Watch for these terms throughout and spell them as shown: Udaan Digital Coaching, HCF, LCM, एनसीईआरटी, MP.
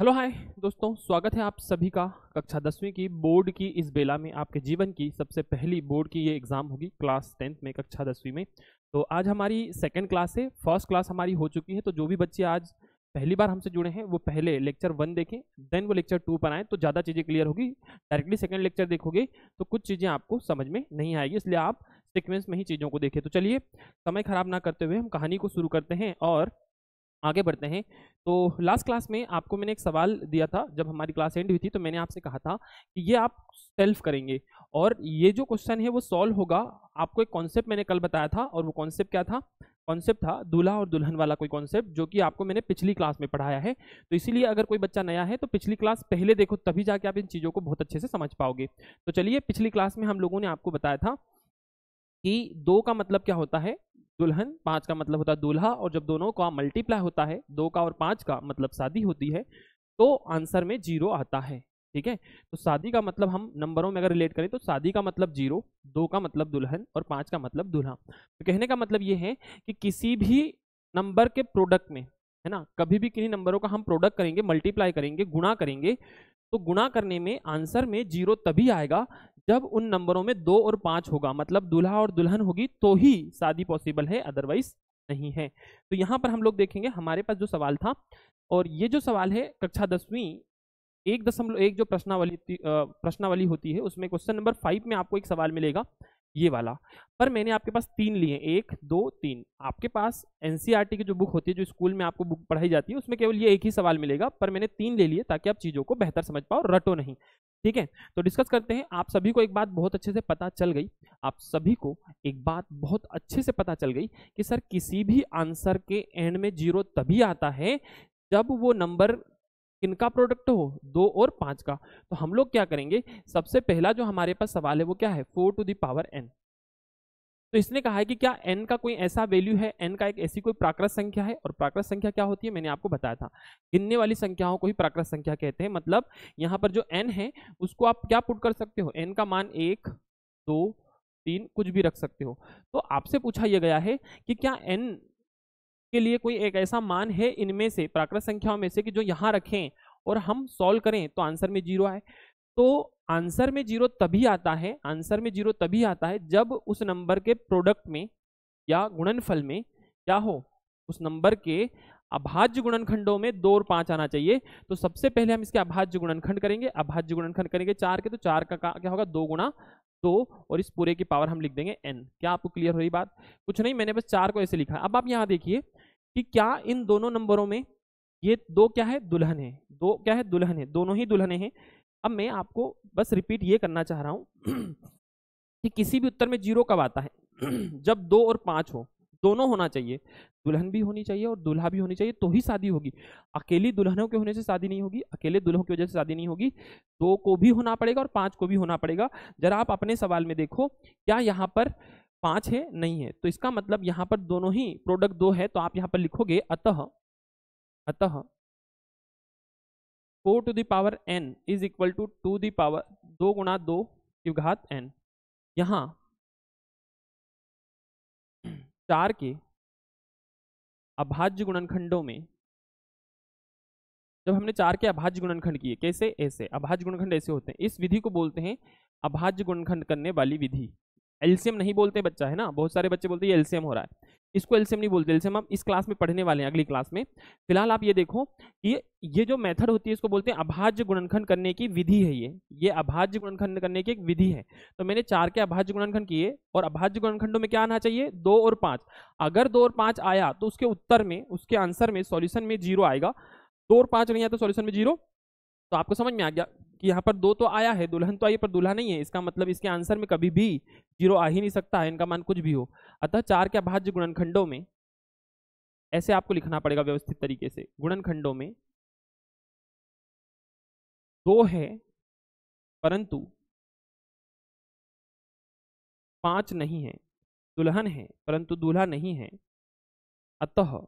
Hello hi दोस्तों, स्वागत है आप सभी का कक्षा 10वीं की बोर्ड की इस बेला में। आपके जीवन की सबसे पहली बोर्ड की ये एग्ज़ाम होगी क्लास 10th में, कक्षा 10वीं में। तो आज हमारी सेकंड क्लास है, फर्स्ट क्लास हमारी हो चुकी है। तो जो भी बच्चे आज पहली बार हमसे जुड़े हैं वो पहले लेक्चर 1 देखें, देन वो लेक्चर 2 पर आएँ तो ज़्यादा चीज़ें क्लियर होगी। डायरेक्टली सेकेंड लेक्चर देखोगे तो कुछ चीज़ें आपको समझ में नहीं आएगी, इसलिए आप सिक्वेंस में ही चीज़ों को देखें। तो चलिए समय ख़राब ना करते हुए हम कहानी को शुरू करते हैं और आगे बढ़ते हैं। तो लास्ट क्लास में आपको मैंने एक सवाल दिया था, जब हमारी क्लास एंड हुई थी तो मैंने आपसे कहा था कि ये आप सेल्फ करेंगे और ये जो क्वेश्चन है वो सॉल्व होगा। आपको एक कॉन्सेप्ट मैंने कल बताया था और वो कॉन्सेप्ट क्या था? कॉन्सेप्ट था दूल्हा और दुल्हन वाला कोई कॉन्सेप्ट, जो कि आपको मैंने पिछली क्लास में पढ़ाया है। तो इसीलिए अगर कोई बच्चा नया है तो पिछली क्लास पहले देखो, तभी जाके आप इन चीज़ों को बहुत अच्छे से समझ पाओगे। तो चलिए, पिछली क्लास में हम लोगों ने आपको बताया था कि 2 का मतलब क्या होता है दुल्हन, 5 का मतलब होता है दूल्हा, और जब दोनों का मल्टीप्लाई होता है 2 का और 5 का मतलब शादी होती है, तो आंसर में 0 आता है। ठीक है, तो शादी का मतलब हम नंबरों में अगर रिलेट करें तो शादी का मतलब 0, 2 का मतलब दुल्हन और 5 का मतलब दूल्हा। तो कहने का मतलब ये है कि किसी भी नंबर के प्रोडक्ट में, है ना, कभी भी किन्हीं नंबरों का हम प्रोडक्ट करेंगे, मल्टीप्लाई करेंगे, गुणा करेंगे, तो गुणा करने में आंसर में 0 तभी आएगा जब उन नंबरों में 2 और 5 होगा, मतलब दूल्हा और दुल्हन होगी तो ही शादी पॉसिबल है, अदरवाइज नहीं है। तो यहाँ पर हम लोग देखेंगे हमारे पास जो सवाल था, और ये जो सवाल है कक्षा 10वीं 1.1 जो प्रश्नावली होती है उसमें क्वेश्चन नंबर 5 में आपको एक सवाल मिलेगा ये वाला। पर मैंने आपके पास 3 लिए, 1, 2, 3। आपके पास एनसीईआरटी की जो बुक होती है, जो स्कूल में आपको बुक पढ़ाई जाती है, उसमें केवल ये एक ही सवाल मिलेगा, पर मैंने 3 ले लिए ताकि आप चीज़ों को बेहतर समझ पाओ, रटो नहीं। ठीक है, तो डिस्कस करते हैं। आप सभी को एक बात बहुत अच्छे से पता चल गई, आप सभी को एक बात बहुत अच्छे से पता चल गई कि सर किसी भी आंसर के एंड में 0 तभी आता है जब वो नंबर किनका प्रोडक्ट हो, 2 और 5 का। तो हम लोग क्या करेंगे, सबसे पहला जो हमारे पास सवाल है वो क्या है, 4 to the power n। तो इसने कहा है कि क्या n का कोई ऐसा वैल्यू है, n का एक ऐसी कोई प्राकृत संख्या है, और प्राकृत संख्या क्या होती है मैंने आपको बताया था, गिनने वाली संख्याओं को ही प्राकृत संख्या कहते हैं। मतलब यहाँ पर जो n है उसको आप क्या पुट कर सकते हो, n का मान 1, 2, 3 कुछ भी रख सकते हो। तो आपसे पूछा यह गया है कि क्या n के लिए कोई एक ऐसा मान है इनमें से, प्राकृत संख्याओं में से, कि जो यहाँ रखें और हम सॉल्व करें तो आंसर में 0 आए। तो आंसर में 0 तभी आता है, आंसर में 0 तभी आता है जब उस नंबर के प्रोडक्ट में या गुणनफल में क्या हो, उस नंबर के अभाज्य गुणनखंडों में 2 और 5 आना चाहिए। तो सबसे पहले हम इसके अभाज्य गुणनखंड करेंगे, अभाज्य गुणनखंड करेंगे 4 के, तो 4 का क्या होगा, 2 गुणा 2, और इस पूरे की पावर हम लिख देंगे n। क्या आपको क्लियर हो रही बात? कुछ नहीं, मैंने बस 4 को ऐसे लिखा। अब आप यहाँ देखिए कि क्या इन दोनों नंबरों में ये 2 क्या है, दुल्हन है, 2 क्या है, दुल्हन है, दोनों ही दुल्हने हैं। अब मैं आपको बस रिपीट ये करना चाह रहा हूँ कि किसी भी उत्तर में 0 कब आता है, जब 2 और 5 हो, दोनों होना चाहिए, दुल्हन भी होनी चाहिए और दूल्हा भी होनी चाहिए, तो ही शादी होगी। अकेली दुल्हनों के होने से शादी नहीं होगी, अकेले दुल्हों की वजह से शादी नहीं होगी, 2 को भी होना पड़ेगा और 5 को भी होना पड़ेगा। जरा आप अपने सवाल में देखो, क्या यहाँ पर 5 है, नहीं है, तो इसका मतलब यहाँ पर दोनों ही प्रोडक्ट 2 है। तो आप यहाँ पर लिखोगे अतः 4 to the power n is equal to 2 गुणा 2 की घात n। यहाँ 4 के अभाज्य गुणनखंडों में, जब हमने 4 के अभाज्य गुणनखंड किए, कैसे, ऐसे अभाज्य गुणनखंड ऐसे होते हैं, इस विधि को बोलते हैं अभाज्य गुणनखंड करने वाली विधि। एलसीएम नहीं बोलते बच्चा, है ना, बहुत सारे बच्चे बोलते हैं एलसीएम हो रहा है, इसको एलसीएम नहीं बोलते। एलसीएम हम इस क्लास में पढ़ने वाले हैं, अगली क्लास में। फिलहाल आप ये देखो कि ये जो मेथड होती है इसको बोलते हैं अभाज्य गुणनखंड करने की विधि है। ये अभाज्य गुणनखंड करने की एक विधि है। तो मैंने 4 के अभाज्य गुणनखंड किए, और अभाज्य गुणनखंडों में क्या आना चाहिए, 2 और 5। अगर 2 और 5 आया तो उसके उत्तर में, उसके आंसर में, सॉल्यूशन में 0 आएगा। 2 और 5 नहीं आया तो सॉल्यूशन में 0। तो आपको समझ में आ गया कि यहाँ पर 2 तो आया है, दुल्हन तो आई पर दूल्हा नहीं है, इसका मतलब इसके आंसर में कभी भी 0 आ ही नहीं सकता है, इनका मान कुछ भी हो। अतः 4 के अभाज्य गुणनखंडों में, ऐसे आपको लिखना पड़ेगा व्यवस्थित तरीके से, गुणनखंडों में 2 है परंतु 5 नहीं है, दुल्हन है परंतु दूल्हा नहीं है, अतः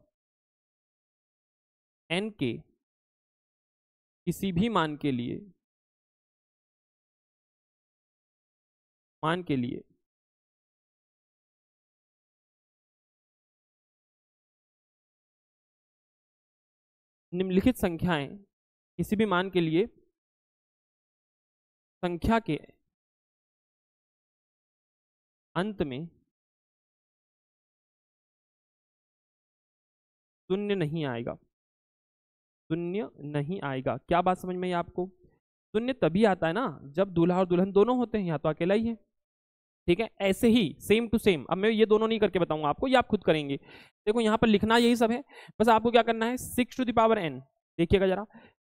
n के किसी भी मान के लिए निम्नलिखित संख्याएं किसी भी मान के लिए संख्या के अंत में शून्य नहीं आएगा, शून्य नहीं आएगा। क्या बात समझ में आई आपको? शून्य तभी आता है ना जब दूल्हा और दुल्हन दोनों होते हैं, या तो अकेला ही है, ठीक है। ऐसे ही सेम टू सेम, अब मैं ये दोनों नहीं करके बताऊंगा आपको, ये आप खुद करेंगे। देखो यहाँ पर लिखना यही सब है, बस आपको क्या करना है, 6 टू द पावर n। देखिएगा जरा,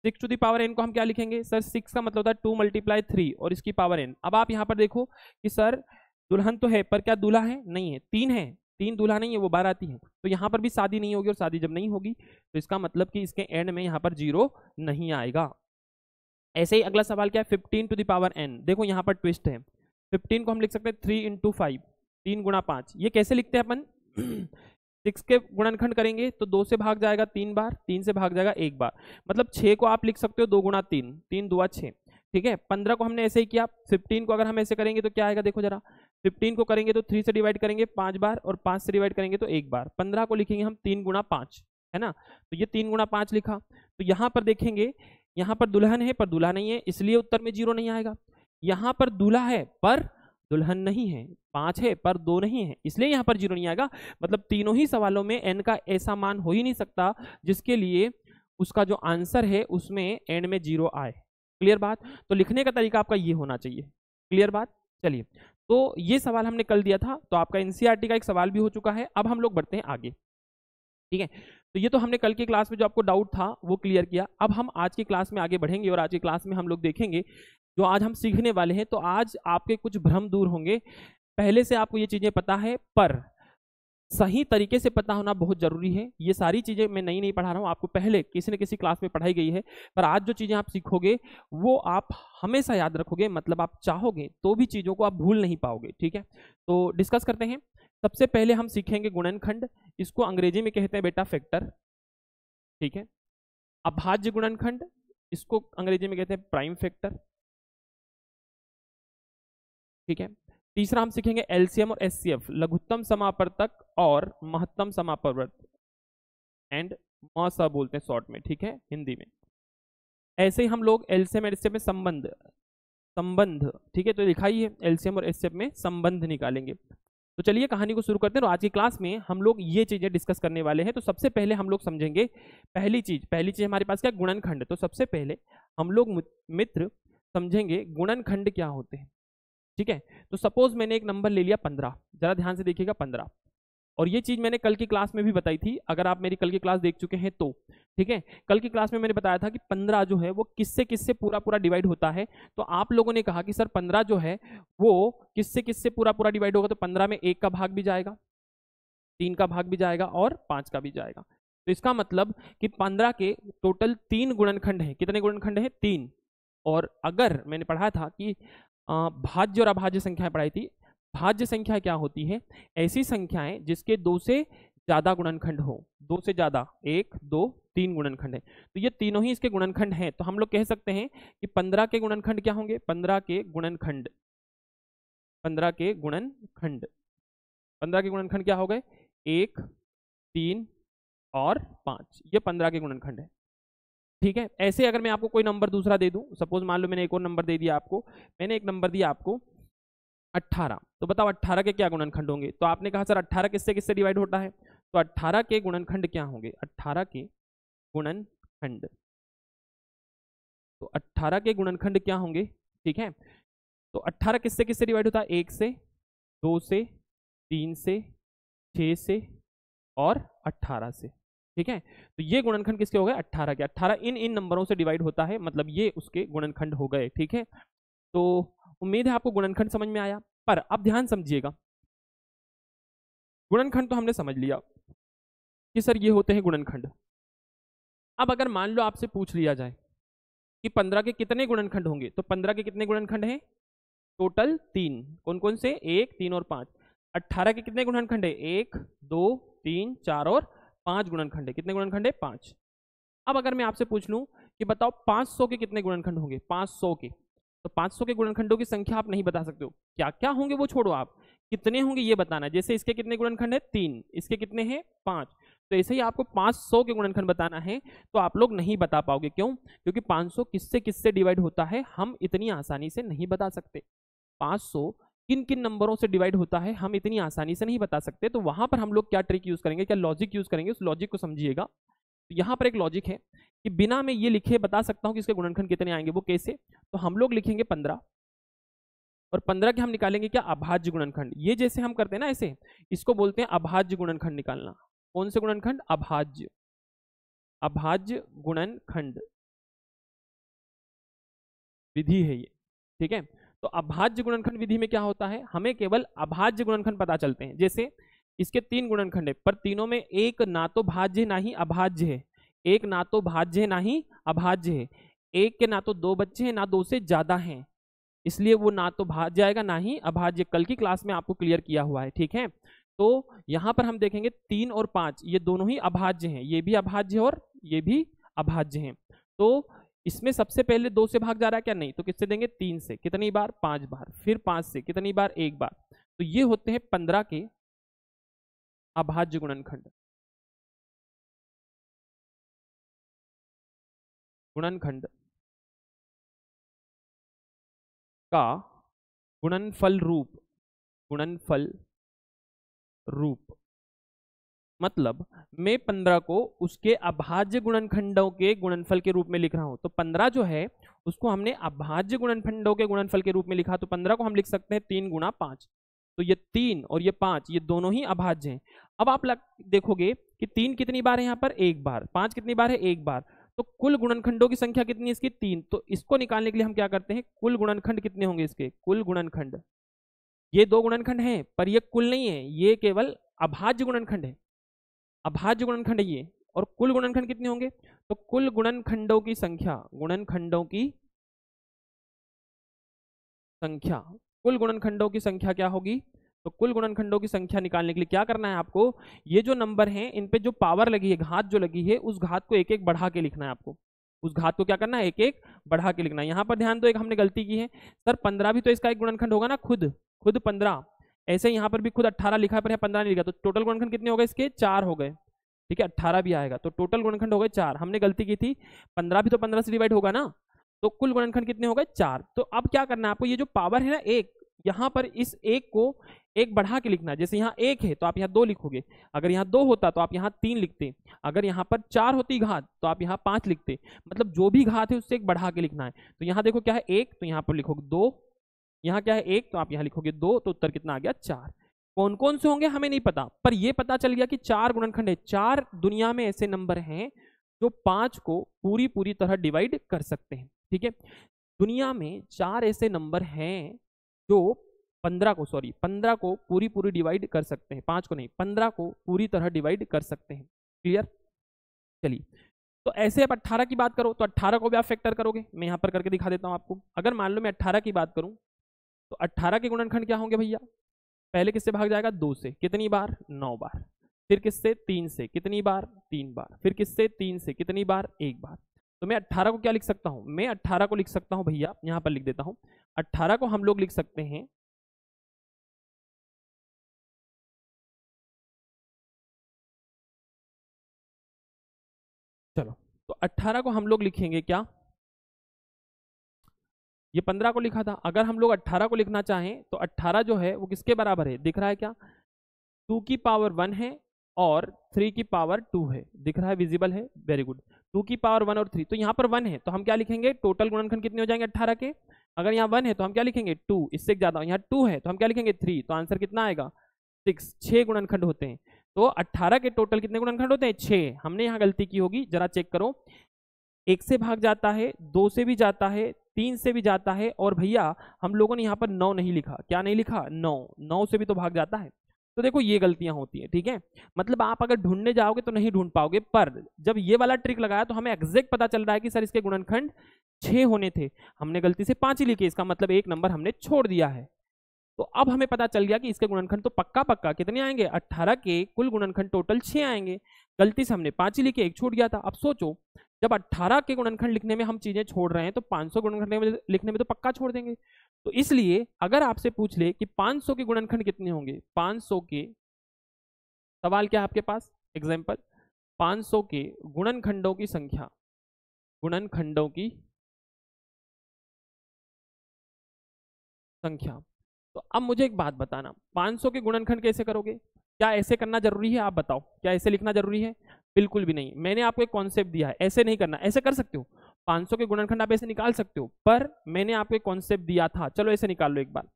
6 टू द पावर n को हम क्या लिखेंगे सर, 6 का मतलब होता है 2 × 3 और इसकी पावर n। अब आप यहाँ पर देखो कि सर दुल्हन तो है पर क्या दूल्हा है? नहीं है, 3 है, 3 दूल्हा नहीं है, वो बाराती है। तो यहाँ पर भी शादी नहीं होगी, और शादी जब नहीं होगी तो इसका मतलब कि इसके एंड में यहाँ पर 0 नहीं आएगा। ऐसे ही अगला सवाल क्या है, 15 टू द पावर n। देखो यहाँ पर ट्विस्ट है, 15 को हम लिख सकते हैं 3 × 5, 3 × 5। ये कैसे लिखते हैं अपन, 6 के गुणनखंड करेंगे तो 2 से भाग जाएगा 3 बार, 3 से भाग जाएगा 1 बार, मतलब 6 को आप लिख सकते हो 2 × 3, 3 दूना 6, ठीक है। 15 को हमने ऐसे ही किया, 15 को अगर हम ऐसे करेंगे तो क्या आएगा, देखो जरा, 15 को करेंगे तो 3 से डिवाइड करेंगे 5 बार, और 5 से डिवाइड करेंगे तो 1 बार। 15 को लिखेंगे हम 3 × 5, है ना, तो ये 3 × 5 लिखा। तो यहाँ पर देखेंगे, यहाँ पर दुल्हन है पर दूल्हा नहीं है, इसलिए उत्तर में 0 नहीं आएगा। यहाँ पर दूल्हा है पर दुल्हन नहीं है, 5 है पर 2 नहीं है, इसलिए यहाँ पर 0 नहीं आएगा। मतलब तीनों ही सवालों में n का ऐसा मान हो ही नहीं सकता जिसके लिए उसका जो आंसर है उसमें एंड में 0 आए। क्लियर बात? तो लिखने का तरीका आपका ये होना चाहिए। क्लियर बात? चलिए, तो ये सवाल हमने कल दिया था, तो आपका एनसीईआरटी का एक सवाल भी हो चुका है। अब हम लोग बढ़ते हैं आगे, ठीक है। तो ये तो हमने कल की क्लास में जो आपको डाउट था वो क्लियर किया। अब हम आज की क्लास में आगे बढ़ेंगे, और आज की क्लास में हम लोग देखेंगे जो आज हम सीखने वाले हैं। तो आज आपके कुछ भ्रम दूर होंगे, पहले से आपको ये चीज़ें पता है पर सही तरीके से पता होना बहुत ज़रूरी है। ये सारी चीज़ें मैं नहीं पढ़ा रहा हूँ, आपको पहले किसी न किसी क्लास में पढ़ाई गई है, पर आज जो चीज़ें आप सीखोगे वो आप हमेशा याद रखोगे, मतलब आप चाहोगे तो भी चीज़ों को आप भूल नहीं पाओगे, ठीक है। तो डिस्कस करते हैं। सबसे पहले हम सीखेंगे गुणनखंड, इसको अंग्रेजी में कहते हैं बेटा फैक्टर, ठीक है। अभाज्य गुणनखंड, इसको अंग्रेजी में कहते हैं प्राइम फैक्टर, ठीक है। तीसरा हम सीखेंगे एलसीएम और एचसीएफ, लघुत्तम समापवर्तक और महत्तम समापवर्तक, एंड मसा बोलते हैं शॉर्ट में, ठीक है, हिंदी में। ऐसे ही हम लोग एलसीएम और एचसीएफ में संबंध, ठीक है, तो लिखा ही है, एलसीएम और एचसीएफ में संबंध निकालेंगे। तो चलिए कहानी को शुरू करते हैं। और आज की क्लास में हम लोग ये चीज़ें डिस्कस करने वाले हैं। तो सबसे पहले हम लोग समझेंगे पहली चीज़ हमारे पास क्या, गुणनखंड। तो सबसे पहले हम लोग मित्र समझेंगे गुणनखंड क्या होते हैं, ठीक है। तो सपोज मैंने एक नंबर ले लिया 15, जरा ध्यान से देखिएगा 15, और ये चीज़ मैंने कल की क्लास में भी बताई थी, अगर आप मेरी कल की क्लास देख चुके हैं तो, ठीक है। कल की क्लास में मैंने बताया था कि 15 जो है वो किससे किससे पूरा पूरा डिवाइड होता है। तो आप लोगों ने कहा कि सर 15 जो है वो किससे किससे पूरा पूरा डिवाइड होगा, तो 15 में 1 का भाग भी जाएगा, 3 का भाग भी जाएगा, और 5 का भी जाएगा। तो इसका मतलब कि 15 के टोटल 3 गुणनखंड हैं। कितने गुणनखंड हैं? 3। और अगर मैंने पढ़ा था कि भाज्य और अभाज्य संख्याएं पढ़ाई थी। भाज्य संख्या क्या होती है? ऐसी संख्याएं जिसके 2 से ज़्यादा गुणनखंड हो, 2 से ज़्यादा, 1, 2, 3 गुणनखंड है। तो ये तीनों ही इसके गुणनखंड हैं। तो हम लोग कह सकते हैं कि 15 के गुणनखंड क्या होंगे, 15 के गुणनखंड क्या हो गए, 1, 3 और 5, ये 15 के गुणनखंड है, ठीक है। ऐसे अगर मैं आपको कोई नंबर दूसरा दे दूं, सपोज मान लो मैंने एक और नंबर दे दिया आपको, मैंने एक नंबर दिया आपको 18, तो बताओ 18 के क्या गुणनखंड होंगे। तो आपने कहा सर 18 किससे किससे डिवाइड होता है, तो 18 के गुणनखंड क्या होंगे, 18 के गुणनखंड, तो 18 के गुणनखंड क्या होंगे, ठीक है। तो 18 किससे किससे डिवाइड होता है, 1 से 2 से 3 से 6 से और 18 से, ठीक है। तो ये गुणनखंड किसके हो गए, 18 के। 18 इन नंबरों से डिवाइड होता है, मतलब ये उसके गुणनखंड हो गए, ठीक है। तो उम्मीद है आपको गुणनखंड समझ में आया। पर अब ध्यान समझिएगा, गुणनखंड तो हमने समझ लिया कि सर ये होते हैं गुणनखंड। अब अगर मान लो आपसे पूछ लिया जाए कि 15 के कितने गुणनखंड होंगे, तो 15 के कितने गुणनखंड हैं, टोटल 3, कौन कौन से, 1, 3 और 5। 18 के कितने गुणनखंड है, 1, 2, 3, 4 और 5 गुणनखंड है। कितने गुणनखंड है, 5। अब अगर मैं आपसे पूछ लूं कि बताओ 500 के कितने गुणनखंड होंगे, 500 के, तो 500 के गुणनखंडों की संख्या आप नहीं बता सकते हो, क्या क्या होंगे वो छोड़ो, आप कितने होंगे ये बताना है। जैसे इसके कितने गुणनखंड है, 3, इसके कितने हैं, 5, तो ऐसे ही आपको 500 के गुणनखंड बताना है तो आप लोग नहीं बता पाओगे। क्यों? क्योंकि 500 किससे किससे डिवाइड होता है हम इतनी आसानी से नहीं बता सकते। 500 किन किन नंबरों से डिवाइड होता है हम इतनी आसानी से नहीं बता सकते। तो वहाँ पर हम लोग क्या ट्रिक यूज़ करेंगे, क्या लॉजिक यूज़ करेंगे, उस लॉजिक को समझिएगा। तो यहाँ पर एक लॉजिक है कि बिना मैं ये लिखे बता सकता हूँ कि इसके गुणनखंड कितने आएंगे। वो कैसे? तो हम लोग लिखेंगे 15 और 15 के हम निकालेंगे क्या, अभाज्य गुणनखंड। ये जैसे हम करते हैं ना ऐसे, इसको बोलते हैं अभाज्य गुणनखंड निकालना। कौन से गुणनखंड? अभाज्य, अभाज्य गुणनखंड विधि है ये, ठीक है। तो अभाज्य गुणनखंड विधि में क्या होता है, हमें केवल अभाज्य गुणनखंड पता चलते हैं। जैसे इसके 3 गुणनखंड है पर तीनों में एक ना तो भाज्य ना ही अभाज्य है, एक ना तो भाज्य ना ही अभाज्य है, एक के ना तो 2 बच्चे हैं ना 2 से ज्यादा हैं, इसलिए वो ना तो भाज्य आएगा ना ही अभाज्य। कल की क्लास में आपको क्लियर किया हुआ है, ठीक है। तो यहाँ पर हम देखेंगे 3 और 5 ये दोनों ही अभाज्य हैं, ये भी अभाज्य और ये भी अभाज्य हैं। तो इसमें सबसे पहले 2 से भाग जा रहा है क्या, नहीं, तो किससे देंगे, 3 से। कितनी बार, 5 बार। फिर 5 से कितनी बार, 1 बार। तो ये होते हैं 15 के अभाज्य गुणनखंड। गुणनखंड का गुणनफल रूप, गुणनफल रूप मतलब मैं 15 को उसके अभाज्य गुणनखंडों के गुणनफल के रूप में लिख रहा हूं। तो 15 जो है उसको हमने अभाज्य गुणनखंडों के गुणनफल के रूप में लिखा, तो 15 को हम लिख सकते हैं 3 गुणा 5। तो ये 3 और ये 5 ये दोनों ही अभाज्य हैं। अब आप देखोगे कि 3 कितनी बार है यहाँ पर, 1 बार। 5 कितनी बार है, 1 बार। तो कुल गुणनखंडों की संख्या कितनी है इसकी, 3। तो इसको निकालने के लिए हम क्या करते हैं, कुल गुणनखंड कितने होंगे इसके, कुल गुणनखंड, ये 2 गुणनखंड हैं पर ये कुल नहीं है, ये केवल अभाज्य गुणनखंड है, अभाज्य गुणनखंड है ये। और कुल गुणनखंड कितने होंगे, तो कुल गुणनखंडों की संख्या, गुणनखंडों की संख्या, कुल गुणनखंडों की संख्या क्या होगी, तो कुल गुणनखंडों की संख्या निकालने के लिए क्या करना है आपको, ये जो नंबर हैं इन पे जो पावर लगी है, घात जो लगी है, उस घात को एक एक बढ़ा के लिखना है आपको। उस घात को क्या करना है, एक एक बढ़ा के लिखना है। यहाँ पर ध्यान दो, एक हमने गलती की है, सर 15 भी तो इसका एक गुणनखंड होगा ना, खुद 15। ऐसे यहाँ पर भी खुद 18 लिखा पर 15 नहीं लिखा, तो टोटल गुणनखंड कितने हो गए इसके, 4 हो गए, ठीक है। 18 भी आएगा तो टोटल गुणनखंड हो गए 4। हमने गलती की थी, 15 भी तो 15 से डिवाइड होगा ना, तो कुल गुणनखंड कितने हो गए, 4। तो अब क्या करना है आपको, ये जो पावर है ना 1, यहाँ पर इस 1 को एक बढ़ा के लिखना है। जैसे यहाँ 1 है तो आप यहाँ 2 लिखोगे, अगर यहाँ 2 होता तो आप यहाँ 3 लिखते, अगर यहाँ पर 4 होती घात तो आप यहाँ 5 लिखते, मतलब जो भी घात है उससे एक बढ़ा के लिखना है। तो यहाँ देखो क्या है 1 तो यहाँ पर लिखोगे 2, यहाँ क्या है 1 तो आप यहाँ लिखोगे 2, तो उत्तर कितना आ गया, 4। कौन कौन से होंगे हमें नहीं पता, पर यह पता चल गया कि 4 गुणनखंड है। 4 दुनिया में ऐसे नंबर हैं जो 5 को पूरी तरह डिवाइड कर सकते हैं, ठीक है। दुनिया में 4 ऐसे नंबर हैं जो 15 को पूरी डिवाइड कर सकते हैं, 5 को नहीं, 15 को पूरी तरह डिवाइड कर सकते हैं। क्लियर? चलिए, तो ऐसे आप 18 की बात करो तो 18 को भी आप फैक्टर करोगे। मैं यहाँ पर करके दिखा देता हूँ आपको। अगर मान लो मैं 18 की बात करूँ तो 18 के गुणनखंड क्या होंगे भैया, पहले किससे भाग जाएगा, 2 से। कितनी बार, 9 बार। फिर किससे, 3 से। कितनी बार, 3 बार। फिर किससे, 3 से। कितनी बार, 1 बार। तो मैं 18 को क्या लिख सकता हूँ, मैं 18 को लिख सकता हूँ भैया, यहाँ पर लिख देता हूँ 18 को हम लोग लिख सकते हैं 18 को हम लोग लिखेंगे क्या, ये 15 को लिखा था, अगर हम लोग 18 को लिखना चाहें तो 18 जो है वो किसके बराबर है, दिख रहा है क्या, 2 की पावर 1 है और 3 की पावर 2 है, दिख रहा है, विजिबल है, वेरी गुड। 2 की पावर 1 और 3, तो यहाँ पर 1 है तो हम क्या लिखेंगे, टोटल गुणनखंड कितने हो जाएंगे 18 के, अगर यहाँ 1 है तो हम क्या लिखेंगे 2, इससे ज्यादा, यहाँ 2 है तो हम क्या लिखेंगे 3, तो आंसर कितना आएगा 6। 6 गुणनखंड होते हैं, तो 18 के टोटल कितने गुणनखंड होते हैं, 6। हमने यहाँ गलती की होगी, जरा चेक करो, 1 से भाग जाता है, 2 से भी जाता है, 3 से भी जाता है, और भैया हम लोगों ने यहाँ पर 9 नहीं लिखा, क्या नहीं लिखा, 9 से भी तो भाग जाता है। तो देखो ये गलतियां होती हैं, ठीक है। मतलब आप अगर ढूंढने जाओगे तो नहीं ढूंढ पाओगे, पर जब ये वाला ट्रिक लगाया तो हमें एग्जैक्ट पता चल रहा है कि सर इसके गुणनखंड 6 होने थे, हमने गलती से 5 ही लिखे, इसका मतलब 1 नंबर हमने छोड़ दिया है। तो अब हमें पता चल गया कि इसके गुणनखंड तो पक्का कितने आएंगे, 18 के कुल गुणनखंड टोटल 6 आएंगे, गलती से हमने 5 ही लिखे, 1 छूट गया था। अब सोचो जब 18 के गुणनखंड लिखने में हम चीजें छोड़ रहे हैं तो 500 गुणनखंड लिखने में तो पक्का छोड़ देंगे। तो इसलिए अगर आपसे पूछ ले कि 500 के गुणनखंड कितने होंगे, 500 के, सवाल क्या है आपके पास, एग्जाम्पल, 500 के गुणनखंडों की संख्या, गुणनखंडों की संख्या। तो अब मुझे एक बात बताना, 500 के गुणनखंड कैसे करोगे? क्या ऐसे करना जरूरी है? आप बताओ, क्या ऐसे लिखना जरूरी है? बिल्कुल भी नहीं। मैंने आपको एक कॉन्सेप्ट दिया है, ऐसे नहीं करना। ऐसे कर सकते हो, 500 के गुणनखंड आप ऐसे निकाल सकते हो, पर मैंने आपको एक कॉन्सेप्ट दिया था, चलो ऐसे निकाल लो एक बार।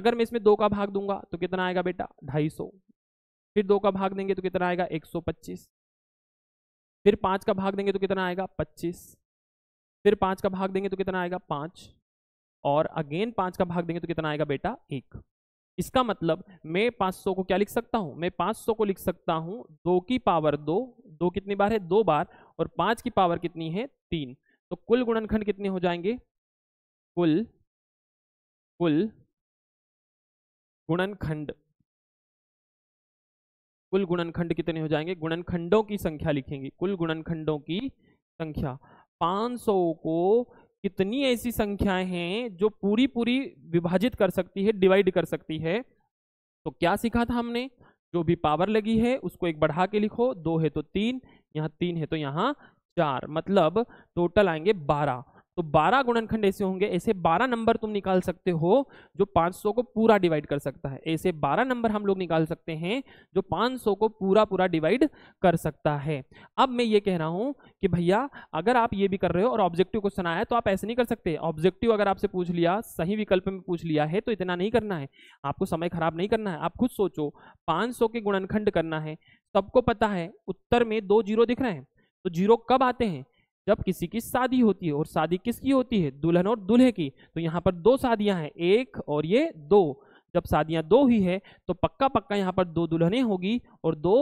अगर मैं इसमें 2 का भाग दूंगा तो कितना आएगा बेटा? 250। फिर 2 का भाग देंगे तो कितना आएगा? 125। फिर 5 का भाग देंगे तो कितना आएगा? 25। फिर 5 का भाग देंगे तो कितना आएगा? 5। और अगेन 5 का भाग देंगे तो कितना आएगा बेटा? 1। इसका मतलब मैं 500 को क्या लिख सकता हूं? मैं 500 को लिख सकता हूं 2 की पावर 2, 2 कितनी बार है? 2 बार। और 5 की पावर कितनी है? 3। तो कुल गुणनखंड कितने हो जाएंगे? कुल गुणनखंड, कुल गुणनखंड कितने हो जाएंगे? गुणनखंडों की संख्या लिखेंगे, कुल गुणनखंडों की संख्या। 500 को कितनी ऐसी संख्याएं हैं जो पूरी पूरी विभाजित कर सकती है, डिवाइड कर सकती है? तो क्या सीखा था हमने? जो भी पावर लगी है उसको एक बढ़ा के लिखो। 2 है तो 3, यहाँ 3 है तो यहाँ 4, मतलब टोटल आएंगे 12। तो 12 गुणनखंड ऐसे होंगे, ऐसे 12 नंबर तुम निकाल सकते हो जो 500 को पूरा डिवाइड कर सकता है। ऐसे 12 नंबर हम लोग निकाल सकते हैं जो 500 को पूरा पूरा डिवाइड कर सकता है। अब मैं ये कह रहा हूं कि भैया अगर आप ये भी कर रहे हो और ऑब्जेक्टिव क्वेश्चन आया है तो आप ऐसे नहीं कर सकते। ऑब्जेक्टिव अगर आपसे पूछ लिया, सही विकल्प में पूछ लिया है, तो इतना नहीं करना है, आपको समय खराब नहीं करना है। आप खुद सोचो, 500 के गुणनखंड करना है, सबको पता है उत्तर में 2 जीरो दिख रहे हैं, तो जीरो कब आते हैं? जब किसी की शादी होती है। और शादी किसकी होती है? दुल्हन और दूल्हे की। तो यहाँ पर 2 शादियां हैं, 1 और ये 2। जब शादियां 2 ही है तो पक्का पक्का यहाँ पर 2 दुल्हनें होगी और 2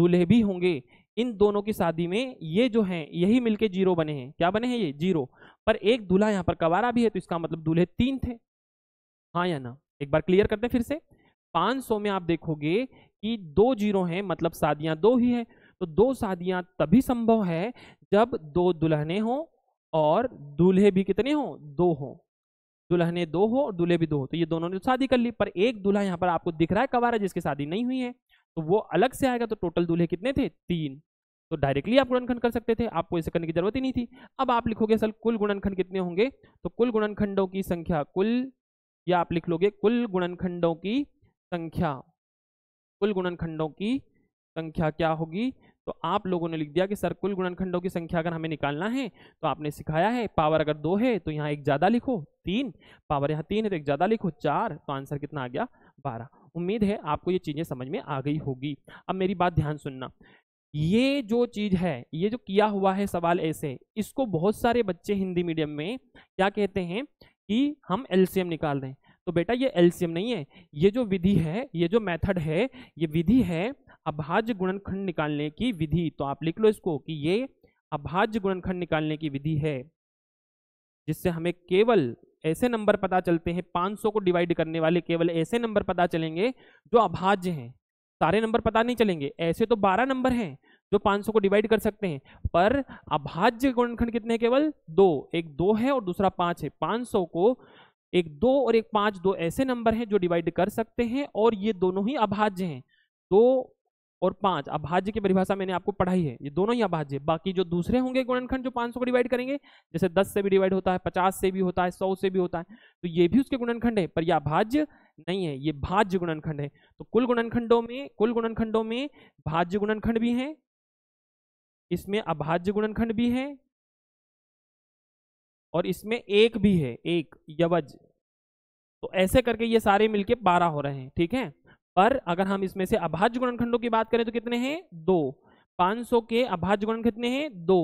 दूल्हे भी होंगे। इन दोनों की शादी में ये जो हैं, यही मिलके 0 बने हैं। क्या बने हैं? ये 0। पर एक दूल्हा यहाँ पर कवारा भी है, तो इसका मतलब दूल्हे 3 थे। हाँ या ना? एक बार क्लियर करते हैं फिर से। 500 में आप देखोगे कि 2 जीरो हैं, मतलब शादियां 2 ही है। तो 2 शादियां तभी संभव है जब 2 दुल्हने हों और दूल्हे भी कितने हों? 2 हों। दुल्हने 2 हो और दूल्हे भी 2 हो, तो ये दोनों ने शादी कर ली। पर एक दूल्हा यहाँ पर आपको दिख रहा है कवारा, जिसकी शादी नहीं हुई है, तो वो अलग से आएगा। तो टोटल दूल्हे कितने थे? 3। तो डायरेक्टली आप गुणनखंड कर सकते थे, आपको ऐसे करने की जरूरत ही नहीं थी। अब आप लिखोगे असल कुल गुणनखंड कितने होंगे? तो कुल गुणनखंडों की संख्या, कुल, या आप लिख लोगे कुल गुणनखंडों की संख्या। कुल गुणनखंडों की संख्या क्या होगी? तो आप लोगों ने लिख दिया कि सर कुल गुणनखंडों की संख्या अगर हमें निकालना है तो आपने सिखाया है, पावर अगर 2 है तो यहाँ 1 ज़्यादा लिखो, 3। पावर यहाँ 3 है तो 1 ज़्यादा लिखो, 4। तो आंसर कितना आ गया? 12। उम्मीद है आपको ये चीज़ें समझ में आ गई होगी। अब मेरी बात ध्यान सुनना, ये जो चीज़ है, ये जो किया हुआ है सवाल ऐसे, इसको बहुत सारे बच्चे हिंदी मीडियम में क्या कहते हैं कि हम LCM निकाल रहे हैं। तो बेटा ये LCM नहीं है, ये जो विधि है, ये जो मेथड है, ये विधि है अभाज्य गुणनखंड निकालने की विधि। तो आप लिख लो इसको कि ये अभाज्य गुणनखंड निकालने की विधि है, जिससे हमें केवल ऐसे नंबर पता चलते हैं, 500 को डिवाइड करने वाले केवल ऐसे नंबर पता चलेंगे जो अभाज्य हैं। सारे नंबर पता नहीं चलेंगे, ऐसे तो 12 नंबर हैं जो 500 को डिवाइड कर सकते हैं, पर अभाज्य गुणनखंड कितने हैं? केवल 2, एक 2 है और दूसरा 5 है। 500 को एक 2 और एक 5, 2 ऐसे नंबर हैं जो डिवाइड कर सकते हैं, और ये दोनों ही अभाज्य हैं। 2 और 5 अभाज्य की परिभाषा मैंने आपको पढ़ाई है, ये दोनों ही अभाज्य है। बाकी जो दूसरे होंगे गुणनखंड जो 500 को डिवाइड करेंगे, जैसे 10 से भी डिवाइड होता है, 50 से भी होता है, 100 से भी होता है, तो ये भी उसके गुणनखंड है, पर यह अभाज्य नहीं है, ये भाज्य गुणनखंड है। तो कुल गुणनखंडों में भाज्य गुणनखंड भी हैं, इसमें अभाज्य गुणनखंड भी है, और इसमें 1 भी है, 1 यवज। तो ऐसे करके ये सारे मिलके 12 हो रहे हैं, ठीक है। पर अगर हम इसमें से अभाज्य गुणनखंडों की बात करें तो कितने हैं? 2। 500 के अभाज्य गुणनखंड कितने हैं? 2।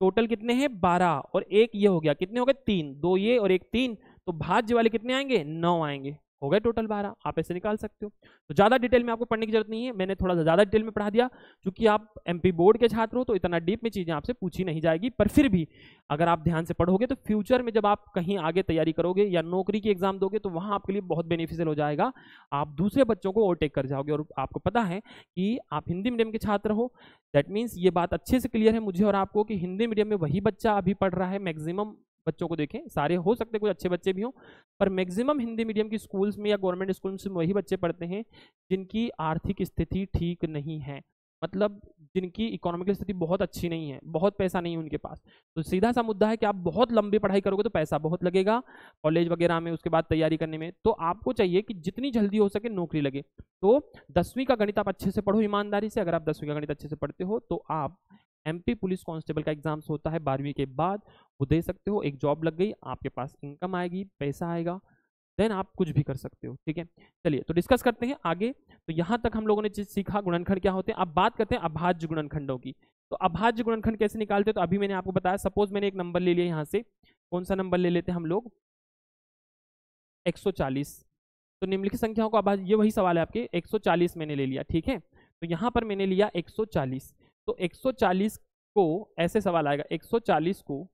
टोटल कितने हैं? 12। और 1 ये हो गया, कितने हो गए? 3। 2 ये और 1 3, तो भाज्य वाले कितने आएंगे? 9 आएंगे, हो गए टोटल 12। आप ऐसे निकाल सकते हो। तो ज़्यादा डिटेल में आपको पढ़ने की जरूरत नहीं है, मैंने थोड़ा ज़्यादा डिटेल में पढ़ा दिया, क्योंकि आप MP बोर्ड के छात्र हो तो इतना डीप में चीज़ें आपसे पूछी नहीं जाएगी। पर फिर भी अगर आप ध्यान से पढ़ोगे तो फ्यूचर में जब आप कहीं आगे तैयारी करोगे या नौकरी की एग्जाम दोगे तो वहाँ आपके लिए बहुत बेनिफिशियल हो जाएगा, आप दूसरे बच्चों को ओवरटेक कर जाओगे। और आपको पता है कि आप हिंदी मीडियम के छात्र हो, दैट मीन्स ये बात अच्छे से क्लियर है मुझे और आपको कि हिंदी मीडियम में वही बच्चा अभी पढ़ रहा है, मैक्सिमम बच्चों को देखें, सारे हो सकते हैं, कुछ अच्छे बच्चे भी हों, पर मैक्सिमम हिंदी मीडियम की स्कूल्स में या गवर्नमेंट स्कूल्स में वही बच्चे पढ़ते हैं जिनकी आर्थिक स्थिति ठीक नहीं है। मतलब जिनकी इकोनॉमिकल स्थिति बहुत अच्छी नहीं है, बहुत पैसा नहीं है उनके पास, तो सीधा सा मुद्दा है कि आप बहुत लंबी पढ़ाई करोगे तो पैसा बहुत लगेगा कॉलेज वगैरह में, उसके बाद तैयारी करने में। तो आपको चाहिए कि जितनी जल्दी हो सके नौकरी लगे। तो 10वीं का गणित आप अच्छे से पढ़ो ईमानदारी से। अगर आप 10वीं का गणित अच्छे से पढ़ते हो तो आप MP पुलिस कांस्टेबल का एग्जाम्स होता है 12वीं के बाद, वो दे सकते हो। एक जॉब लग गई, आपके पास इनकम आएगी, पैसा आएगा, देन आप कुछ भी कर सकते हो। ठीक है, चलिए तो डिस्कस करते हैं आगे। तो यहाँ तक हम लोगों ने चीज सीखा गुणनखंड क्या होते हैं। अब बात करते हैं अभाज्य गुणनखंडों की। तो अभाज्य गुणनखंड कैसे निकालते हैं, तो अभी मैंने आपको बताया। सपोज मैंने एक नंबर ले लिया, यहाँ से कौन सा नंबर ले लेते हैं हम लोग, 140। तो निम्नलिखित संख्याओं को अभाज्य, ये वही सवाल है आपके। 140 मैंने ले लिया, ठीक है। तो यहाँ पर मैंने लिया 140। तो 140 को ऐसे सवाल आएगा, 140 को,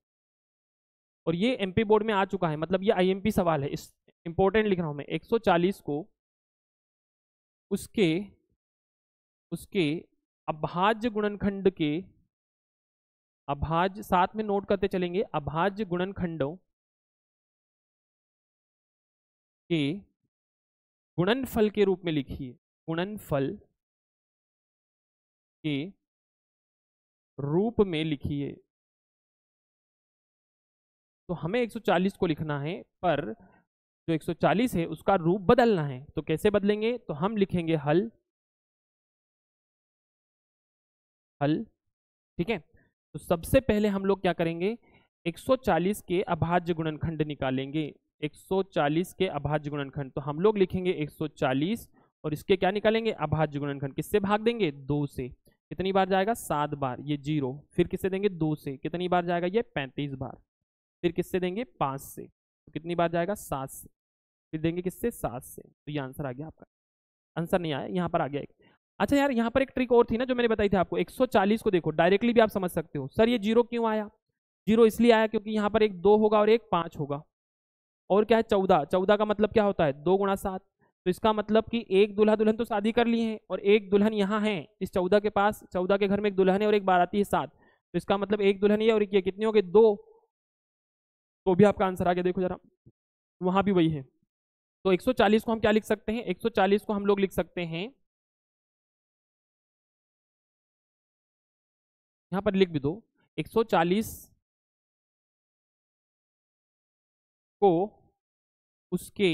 और ये MP बोर्ड में आ चुका है, मतलब ये IMP सवाल है, इस इंपॉर्टेंट लिख रहा हूं मैं। 140 को उसके अभाज्य गुणनखंड के अभाज्य, साथ में नोट करते चलेंगे, अभाज्य गुणनखंडों के गुणनफल के रूप में लिखिए, गुणनफल के रूप में लिखिए। तो हमें 140 को लिखना है, पर जो 140 है उसका रूप बदलना है। तो कैसे बदलेंगे, तो हम लिखेंगे हल, हल, ठीक है। तो सबसे पहले हम लोग क्या करेंगे, 140 के अभाज्य गुणनखंड निकालेंगे, 140 के अभाज्य गुणनखंड। तो हम लोग लिखेंगे 140 और इसके क्या निकालेंगे, अभाज्य गुणनखंड। किससे भाग देंगे, 2 से। कितनी बार जाएगा, 7 बार, ये 0। फिर किससे देंगे, 2 से। कितनी बार जाएगा ये, 35 बार। फिर किससे देंगे, 5 से। तो कितनी बार जाएगा, 7 से। फिर देंगे किससे, 7 से। तो ये आंसर आ गया आपका, आंसर नहीं आया, यहाँ पर आ गया एक। अच्छा यार, यहाँ पर एक ट्रिक और थी ना जो मैंने बताई थी आपको। 140 को देखो डायरेक्टली भी आप समझ सकते हो। सर ये 0 क्यों आया, 0 इसलिए आया क्योंकि यहाँ पर एक 2 होगा और एक 5 होगा, और क्या है, 14। 14 का मतलब क्या होता है, 2 गुणा 7। तो इसका मतलब कि एक दूल्हा दुल्हन तो शादी कर ली है, और एक दुल्हन यहाँ है इस 14 के पास, 14 के घर में एक दुल्हन है और एक बाराती है 7। तो इसका मतलब एक दुल्हन है और ये कितनी हो गई, 2। तो भी आपका आंसर आ गया, देखो जरा वहाँ भी वही है। तो 140 को हम क्या लिख सकते हैं, 140 को हम लोग लिख सकते हैं, यहाँ पर लिख भी दो, 140 को उसके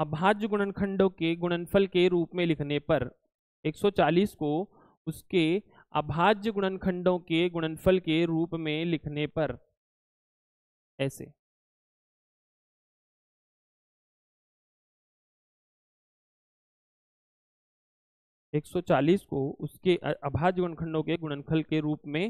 अभाज्य गुणनखंडों के गुणनफल के रूप में लिखने पर, 140 को उसके अभाज्य गुणनखंडों के गुणनफल के रूप में लिखने पर ऐसे, एक 140 को उसके अभाज्य गुणनखंडों के गुणनफल के रूप में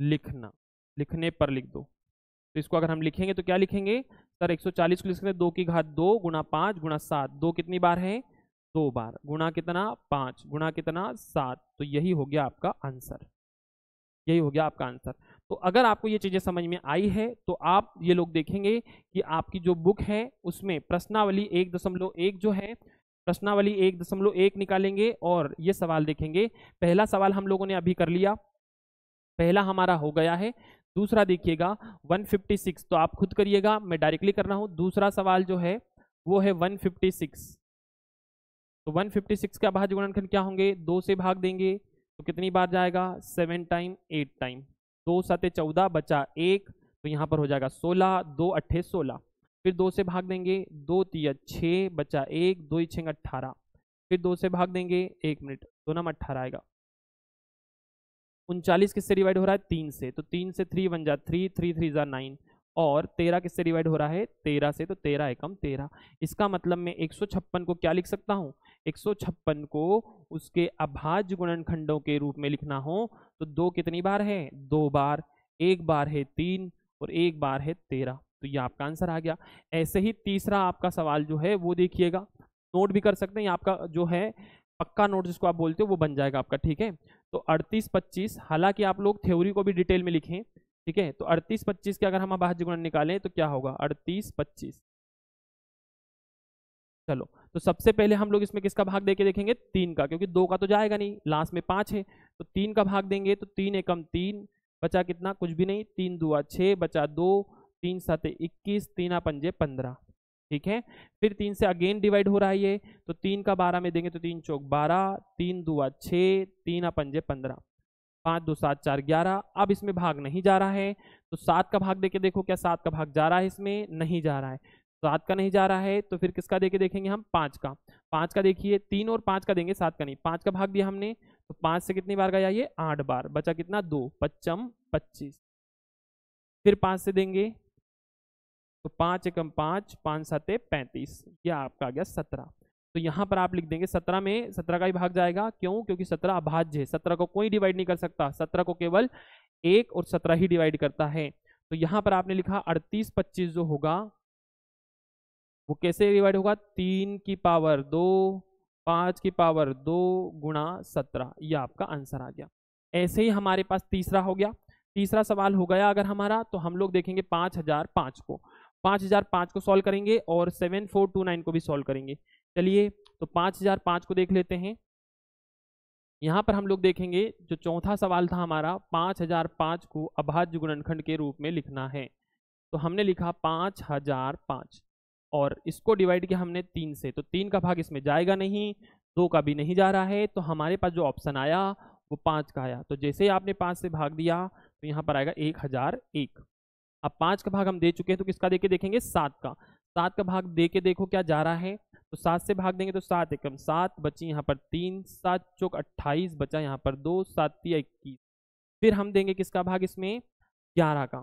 लिखने पर लिख दो। तो इसको अगर हम लिखेंगे तो क्या लिखेंगे सर, 140 को लिख सकते हैं 2 की घात 2 गुणा 5 गुणा 7। 2 कितनी बार है, 2 बार, गुणा कितना, 5, गुणा कितना, 7। तो यही हो गया आपका आंसर, यही हो गया आपका आंसर। तो अगर आपको ये चीजें समझ में आई है तो आप ये लोग देखेंगे कि आपकी जो बुक है उसमें प्रश्नावली 1.1 जो है, प्रश्नावली 1.1 निकालेंगे और ये सवाल देखेंगे। पहला सवाल हम लोगों ने अभी कर लिया, पहला हमारा हो गया है। दूसरा देखिएगा 156, तो आप खुद करिएगा, मैं डायरेक्टली कर रहा हूँ। दूसरा सवाल जो है वो है 156। तो 156 के अभाज्य गुणनखंड क्या होंगे, 2 से भाग देंगे। तो कितनी बार जाएगा, 7 टाइम 8 टाइम। 2 7 14 बचा 1, तो यहाँ पर हो जाएगा 16, 2 8 16। फिर 2 से भाग देंगे, 2 3 6 बचा 1, 2 6 18। फिर 2 से भाग देंगे, 1 मिनट, 2 9 18 आएगा। 39 किससे डिवाइड हो रहा है, 3 से। तो 3 से 3 बन जा 3, 3 3 जा 9। और 13 किससे डिवाइड हो रहा है, 13 से। तो 13 एकम 13। इसका मतलब मैं 156 को क्या लिख सकता हूँ, 156 को उसके अभाज्य गुणनखंडों के रूप में लिखना हो तो 2 कितनी बार है, 2 बार, 1 बार है 3 और 1 बार है 13। तो ये आपका आंसर आ गया। ऐसे ही तीसरा आपका सवाल जो है वो देखिएगा, नोट भी कर सकते हैं, आपका जो है पक्का नोट जिसको आप बोलते हो वो बन जाएगा आपका, ठीक है। तो 38 25, हालांकि आप लोग थ्योरी को भी डिटेल में लिखें, ठीक है। तो 38 25 के अगर हम अभाज्य गुणन निकालें तो क्या होगा, 38 25। चलो, तो सबसे पहले हम लोग इसमें किसका भाग देके देखेंगे, 3 का, क्योंकि 2 का तो जाएगा नहीं, लास्ट में 5 है। तो 3 का भाग देंगे, तो 3 एकम 3 बचा कितना, कुछ भी नहीं, 3 दूआ 6 बचा 2, 3 7 21, 3 पंजे 15, ठीक है। फिर 3 से अगेन डिवाइड हो रहा है ये, तो 3 का 12 में देंगे तो 3 चौक 12, 3 दुआ 6, 3 पंजे 15, 5 दो 7 4 11। अब इसमें भाग नहीं जा रहा है तो 7 का भाग देके देखो, क्या 7 का भाग जा रहा है? इसमें नहीं जा रहा है, 7 का नहीं जा रहा है तो फिर किसका देके देखेंगे हम? 5 का। 5 का देखिए, 3 और 5 का देंगे, 7 का नहीं। 5 का भाग दिया हमने तो 5 से कितनी बार गया ये? 8 बार। बचा कितना? 2 पच्चम 25। फिर 5 से देंगे तो 5 एकम 5, 5 साते 35, यह आपका आ गया 17। तो यहाँ पर आप लिख देंगे 17 में 17 का ही भाग जाएगा। क्यों? क्योंकि 17 अभाज्य है, 17 को कोई डिवाइड नहीं कर सकता, 17 को केवल 1 और 17 ही डिवाइड करता है। तो यहाँ पर आपने लिखा 38 25 जो होगा वो कैसे डिवाइड होगा? 3 की पावर 2, 5 की पावर 2 गुणा 17, यह आपका आंसर आ गया। ऐसे ही हमारे पास तीसरा हो गया। तीसरा सवाल हो गया अगर हमारा, तो हम लोग देखेंगे 5005 को, 5005 को सॉल्व करेंगे और 7429 को भी सॉल्व करेंगे। चलिए तो 5005 को देख लेते हैं। यहाँ पर हम लोग देखेंगे जो चौथा सवाल था हमारा, 5005 को अभाज्य गुणनखंड के रूप में लिखना है। तो हमने लिखा 5005 और इसको डिवाइड किया हमने 3 से, तो 3 का भाग इसमें जाएगा नहीं, 2 का भी नहीं जा रहा है, तो हमारे पास जो ऑप्शन आया वो 5 का आया। तो जैसे ही आपने 5 से भाग दिया तो यहाँ पर आएगा 1001। अब 5 का भाग हम दे चुके हैं तो किसका देके देखेंगे? 7 का। 7 का भाग देके देखो क्या जा रहा है, तो 7 से भाग देंगे तो 7 एकम 7, बची यहाँ पर 3, 7 चौक 28, बचा यहाँ पर 2, 7 तिया 21। फिर हम देंगे किसका भाग इसमें? 11 का।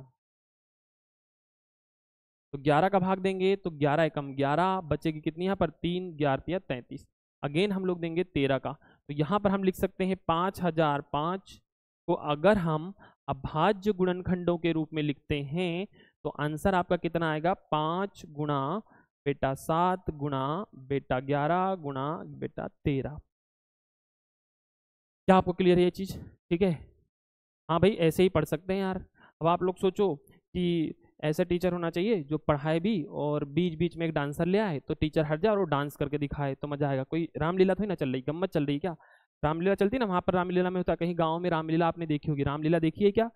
तो 11 का भाग देंगे तो 11 एकम 11, बचेगी कितनी यहाँ पर? 3, 11 तिया 33। अगेन हम लोग देंगे 13 का। तो यहाँ पर हम लिख सकते हैं 5005 को अगर हम अभाज्य गुणनखंडों के रूप में लिखते हैं तो आंसर आपका कितना आएगा? 5 गुणा बेटा 7 गुणा बेटा 11 गुणा बेटा 13। क्या आपको क्लियर है ये चीज? ठीक है, हाँ भाई ऐसे ही पढ़ सकते हैं यार। अब आप लोग सोचो कि ऐसा टीचर होना चाहिए जो पढ़ाए भी और बीच बीच में एक डांसर ले आए, तो टीचर हट जाए और वो डांस करके दिखाए, तो मजा आएगा। कोई रामलीला थोड़ी ना चल रही, गम्मत चल रही है क्या? रामलीला चलती ना, वहाँ पर रामलीला में होता है, कहीं गांव में रामलीला आपने देखी होगी। रामलीला देखी है क्या?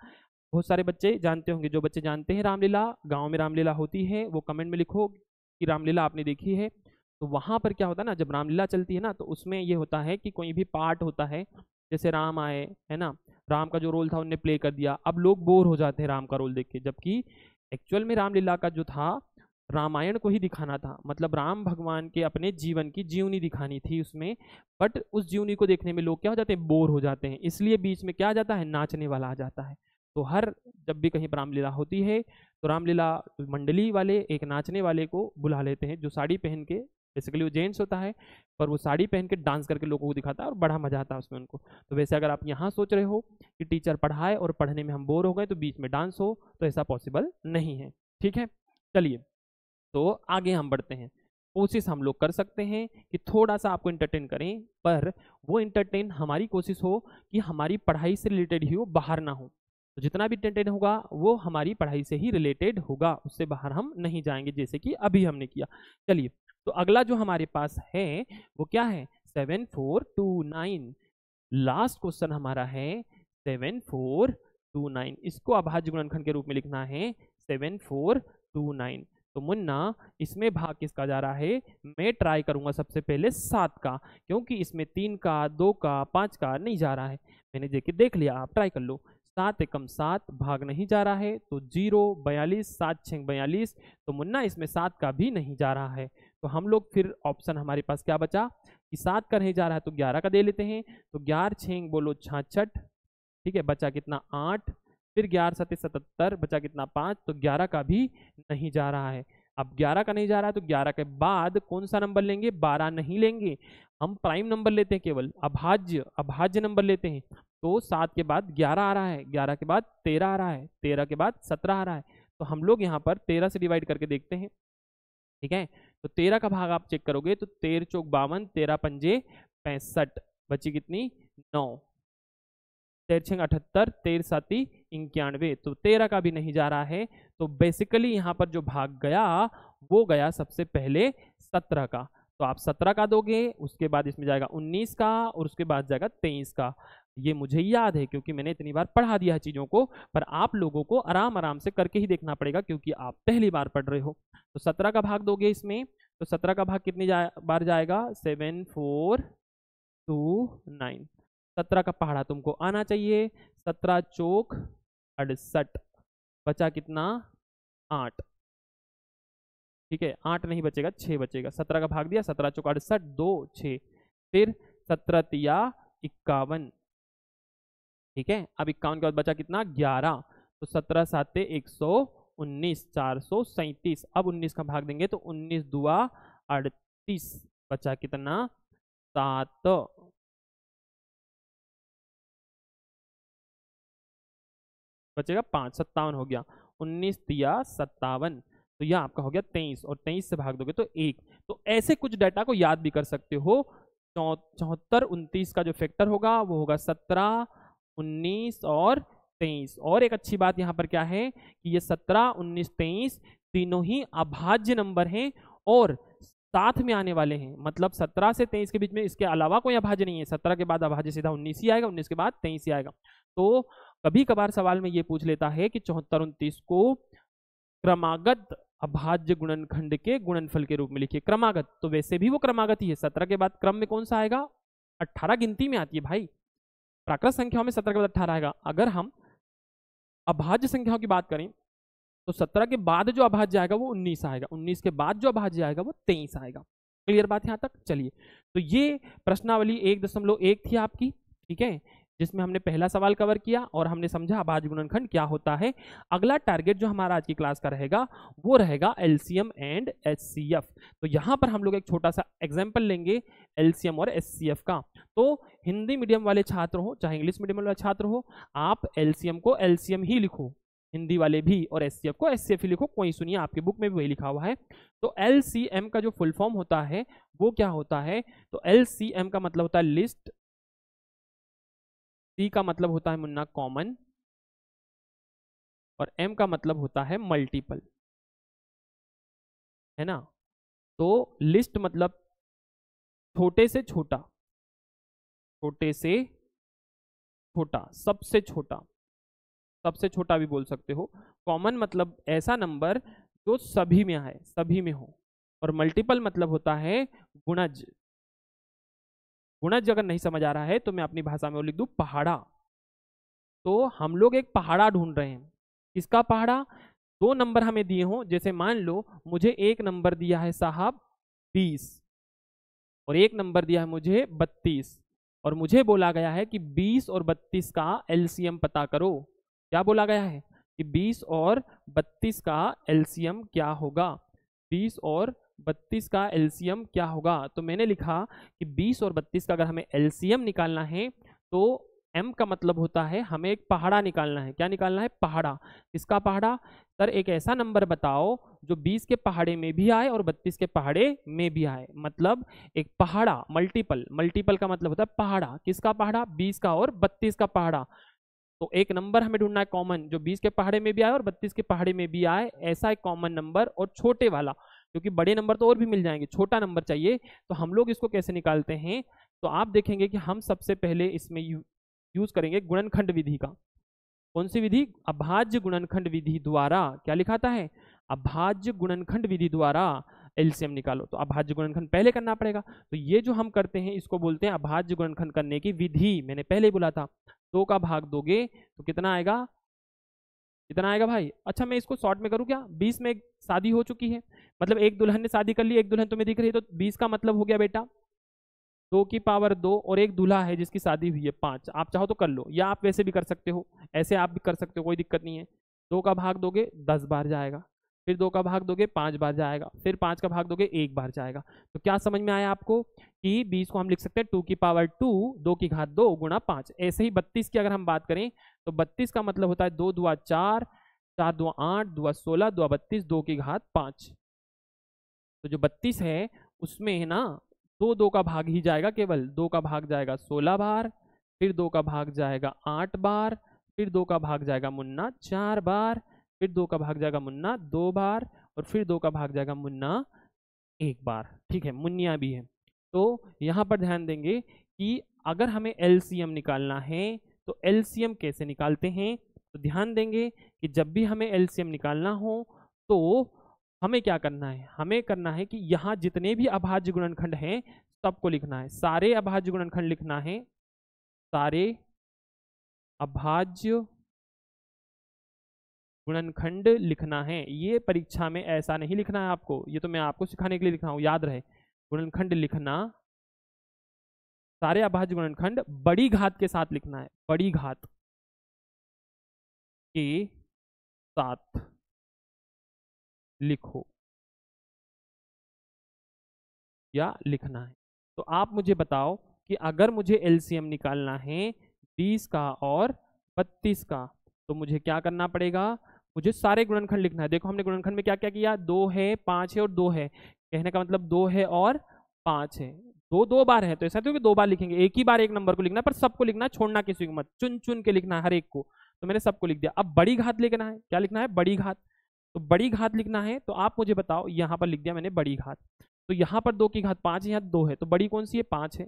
बहुत सारे बच्चे जानते होंगे, जो बच्चे जानते हैं रामलीला, गांव में रामलीला होती है, वो कमेंट में लिखो कि रामलीला आपने देखी है। तो वहाँ पर क्या होता है ना, जब रामलीला चलती है ना तो उसमें ये होता है कि कोई भी पार्ट होता है, जैसे राम आए है ना, राम का जो रोल था उनने प्ले कर दिया। अब लोग बोर हो जाते हैं राम का रोल देख के, जबकि एक्चुअल में रामलीला का जो था रामायण को ही दिखाना था, मतलब राम भगवान के अपने जीवन की जीवनी दिखानी थी उसमें। बट उस जीवनी को देखने में लोग क्या हो जाते हैं? बोर हो जाते हैं, इसलिए बीच में क्या आ जाता है? नाचने वाला आ जाता है। तो हर जब भी कहीं रामलीला होती है तो रामलीला मंडली वाले एक नाचने वाले को बुला लेते हैं, जो साड़ी पहन के, बेसिकली वो जेंट्स होता है पर वो साड़ी पहन के डांस करके लोगों को दिखाता है और बड़ा मजा आता है उसमें उनको। तो वैसे अगर आप यहाँ सोच रहे हो कि टीचर पढ़ाए और पढ़ने में हम बोर हो गए तो बीच में डांस हो, तो ऐसा पॉसिबल नहीं है। ठीक है, चलिए तो आगे हम बढ़ते हैं। कोशिश हम लोग कर सकते हैं कि थोड़ा सा आपको इंटरटेन करें, पर वो इंटरटेन हमारी कोशिश हो कि हमारी पढ़ाई से रिलेटेड ही वो बाहर ना हो। तो जितना भी इंटरटेन होगा वो हमारी पढ़ाई से ही रिलेटेड होगा, उससे बाहर हम नहीं जाएंगे, जैसे कि अभी हमने किया। चलिए तो अगला जो हमारे पास है वो क्या है? 7429। लास्ट क्वेश्चन हमारा है 7429। इसको अभाज्य गुणनखंड के रूप में लिखना है 7429। तो मुन्ना इसमें भाग किसका जा रहा है? मैं ट्राई करूंगा सबसे पहले 7 का, क्योंकि इसमें 3 का 2 का 5 का नहीं जा रहा है। मैंने देखे देख लिया, आप ट्राई कर लो। 7 एकम 7 भाग नहीं जा रहा है तो 0 42, 7 6 42, तो मुन्ना इसमें 7 का भी नहीं जा रहा है। तो हम लोग फिर ऑप्शन हमारे पास क्या बचा कि 7 का नहीं जा रहा है तो 11 का दे लेते हैं। तो 11 6 बोलो 66, ठीक है, बचा कितना 8, फिर 11 7 77, बचा कितना 5, तो 11 का भी नहीं जा रहा है। अब 11 का नहीं जा रहा है तो 11 के बाद कौन सा नंबर लेंगे? 12 नहीं लेंगे, हम प्राइम नंबर लेते हैं, केवल अभाज्य नंबर लेते हैं। तो 7 के बाद 11 आ रहा है, 11 के बाद 13 आ रहा है, 13 के बाद 17 आ रहा है, तो हम लोग यहाँ पर 13 से डिवाइड करके देखते हैं। ठीक है, तो 13 का भाग आप चेक करोगे तो 13 चौक 52, 13 पंजे 65, बची कितनी 9, 13 6 78, 13 साती 91, तो 13 का भी नहीं जा रहा है। तो बेसिकली यहाँ पर जो भाग गया वो गया सबसे पहले 17 का। तो आप 17 का दोगे, उसके बाद इसमें जाएगा 19 का और उसके बाद जाएगा 23 का। ये मुझे याद है क्योंकि मैंने इतनी बार पढ़ा दिया है चीज़ों को, पर आप लोगों को आराम आराम से करके ही देखना पड़ेगा क्योंकि आप पहली बार पढ़ रहे हो। तो 17 का भाग दोगे इसमें, तो 17 का भाग कितनी बार जाएगा, 7 4 2 9। 17 का पहाड़ा तुमको आना चाहिए, 17 चौक 68, बचा कितना 8, ठीक है 8 नहीं बचेगा 6 बचेगा। 17 का भाग दिया, 17 चौक 68, 2 6, फिर 17 तिया 51, ठीक है। अब 51 के बाद बचा कितना 11, तो 17 7 119, 437। अब 19 का भाग देंगे तो 19 दुआ 38, बचा कितना 7, बचेगा 5, 57 हो गया। 19 तिया 57, तो यह आपका हो गया 23, और 23 से भाग दोगे तो 1। तो ऐसे कुछ डाटा को याद भी कर सकते हो। 74 29 का जो फैक्टर होगा वो होगा 17 19 और 23। और एक अच्छी बात यहाँ पर क्या है कि ये 17 19 23 तीनों ही अभाज्य नंबर हैं और साथ में आने वाले हैं, मतलब 17 से 23 के बीच में इसके अलावा कोई अभाज्य नहीं है। 17 के बाद अभाज्य सीधा 19 ही आएगा, 19 के बाद 23 ही आएगा। तो कभी कभार सवाल में ये पूछ लेता है कि 74 29 को क्रमागत अभाज्य गुणनखंड के गुणनफल के रूप में लिखिए। क्रमागत, तो वैसे भी वो क्रमागत ही है, 17 के बाद क्रम में कौन सा आएगा, 18 गिनती में आती है भाई, प्राकृत संख्याओं में 17 के बाद 18 आएगा। अगर हम अभाज्य संख्याओं की बात करें तो 17 के बाद जो अभाज्य आएगा वो 19 आएगा, 19 के बाद जो अभाज्य आएगा वो 23 आएगा। क्लियर बात यहाँ तक? चलिए, तो ये प्रश्नावली 1.1 थी आपकी, ठीक है, जिसमें हमने पहला सवाल कवर किया और हमने समझा अभाज्य गुणनखंड क्या होता है। अगला टारगेट जो हमारा आज की क्लास का रहेगा वो रहेगा LCM एंड HCF। तो यहाँ पर हम लोग एक छोटा सा एग्जाम्पल लेंगे LCM और HCF का। तो हिंदी मीडियम वाले छात्र हो चाहे इंग्लिश मीडियम वाले छात्र हो, आप LCM को LCM ही लिखो, हिंदी वाले भी, और HCF को HCF ही लिखो। कोई सुनिए, आपके बुक में भी वही लिखा हुआ है। तो LCM का जो फुल फॉर्म होता है वो क्या होता है, तो LCM का मतलब होता है लिस्ट, C का मतलब होता है मुन्ना कॉमन, और M का मतलब होता है मल्टीपल, है ना। तो लिस्ट मतलब छोटे से छोटा, छोटे से छोटा, सबसे छोटा, सबसे छोटा भी बोल सकते हो। कॉमन मतलब ऐसा नंबर जो सभी में आए, सभी में हो, और मल्टीपल मतलब होता है गुणज। गुणज अगर नहीं समझ आ रहा है तो मैं अपनी भाषा में वो लिख दूं पहाड़ा। तो हम लोग एक पहाड़ा ढूंढ रहे हैं, किसका पहाड़ा, दो नंबर हमें दिए हों, जैसे मान लो मुझे एक नंबर दिया है साहब 20 और एक नंबर दिया है मुझे 32, और मुझे बोला गया है कि 20 और 32 का LCM पता करो। क्या बोला गया है कि 20 और 32 का LCM क्या होगा, 20 और 32 का LCM क्या होगा। तो मैंने लिखा कि 20 और 32 का अगर हमें LCM निकालना है तो M का मतलब होता है हमें एक पहाड़ा निकालना है। क्या निकालना है, पहाड़ा। किसका पहाड़ा सर, एक ऐसा नंबर बताओ जो 20 के पहाड़े में भी आए और 32 के पहाड़े में भी आए, मतलब एक पहाड़ा, मल्टीपल। मल्टीपल का मतलब होता है पहाड़ा। किसका पहाड़ा, 20 का और 32 का पहाड़ा। तो एक नंबर हमें ढूंढना है कॉमन जो 20 के पहाड़े में भी आए और 32 के पहाड़े में भी आए, ऐसा एक कॉमन नंबर, और छोटे वाला, क्योंकि बड़े नंबर तो और भी मिल जाएंगे, छोटा नंबर चाहिए। तो हम लोग इसको कैसे निकालते हैं, तो आप देखेंगे कि हम सबसे पहले इसमें यूज करेंगे गुणनखंड विधि का। कौन सी विधि, अभाज्य गुणनखंड विधि द्वारा। क्या लिखाता है, अभाज्य गुणनखंड विधि द्वारा LCM निकालो। तो अभाज्य गुणनखंड पहले करना पड़ेगा, तो ये जो हम करते हैं इसको बोलते हैं अभाज्य गुणनखंड करने की विधि। मैंने पहले ही बोला था, 2 का भाग दोगे तो कितना आएगा, कितना आएगा भाई। अच्छा मैं इसको शॉर्ट में करूँ क्या, 20 में एक शादी हो चुकी है, मतलब एक दुल्हन ने शादी कर ली, एक दुल्हन तुम्हें दिख रही है, तो 20 का मतलब हो गया बेटा 2 की पावर 2, और एक दूल्हा है जिसकी शादी हुई है 5। आप चाहो तो कर लो, या आप वैसे भी कर सकते हो, ऐसे आप भी कर सकते हो, कोई दिक्कत नहीं है। 2 का भाग दोगे 10 बार जाएगा, फिर 2 का भाग दोगे 5 बार जाएगा, फिर 5 का भाग दोगे 1 बार जाएगा। तो क्या समझ में आया आपको कि 20 को हम लिख सकते हैं 2 की पावर 2, 2 की घात 2 गुणा 5। ऐसे ही 32 की अगर हम बात करें तो 32 का मतलब होता है 2 दुआ 4, 4 दुआ 8, 2 दुआ 16, 2 दुआ 32, 2 की घात 5। तो जो 32 है उसमें है ना 2 2 का भाग ही जाएगा, केवल 2 का भाग जाएगा 16 बार, फिर 2 का भाग जाएगा 8 बार, फिर 2 का भाग जाएगा मुन्ना 4 बार, फिर 2 का भाग जाएगा मुन्ना 2 बार, और फिर 2 का भाग जाएगा मुन्ना 1 बार। ठीक है, मुन्निया भी है। तो यहाँ पर ध्यान देंगे कि अगर हमें LCM निकालना है तो LCM कैसे निकालते हैं। तो ध्यान देंगे कि जब भी हमें LCM निकालना हो तो हमें क्या करना है, हमें करना है कि यहाँ जितने भी अभाज्य गुणनखंड हैं सबको लिखना है, सारे अभाज्य गुणनखंड लिखना है, सारे अभाज्य गुणनखंड लिखना है। ये परीक्षा में ऐसा नहीं लिखना है आपको, ये तो मैं आपको सिखाने के लिए लिख रहा हूँ, याद रहे गुणनखंड लिखना, सारे अभाज्य गुणनखंड बड़ी घात के साथ लिखना है, बड़ी घात के साथ लिखो या लिखना है। तो आप मुझे बताओ कि अगर मुझे LCM निकालना है 20 का और 32 का तो मुझे क्या करना पड़ेगा, मुझे सारे गुणनखंड लिखना है। देखो हमने गुणनखंड में क्या क्या किया, 2 है, 5 है और 2 है, कहने का मतलब 2 है और 5 है, दो बार है, तो ऐसा तो कि 2 बार लिखेंगे, एक ही बार एक नंबर को लिखना, पर सबको लिखना, छोड़ना किसी को मत, चुन चुन के लिखना हर एक को। तो मैंने सबको लिख दिया। अब बड़ी घात लिखना है, क्या लिखना है, बड़ी घात, तो बड़ी घात लिखना है। तो आप मुझे बताओ, यहाँ पर लिख दिया मैंने बड़ी घात, तो यहाँ पर 2 की घात 5 है, यहाँ 2 है, तो बड़ी कौन सी है, 5 है,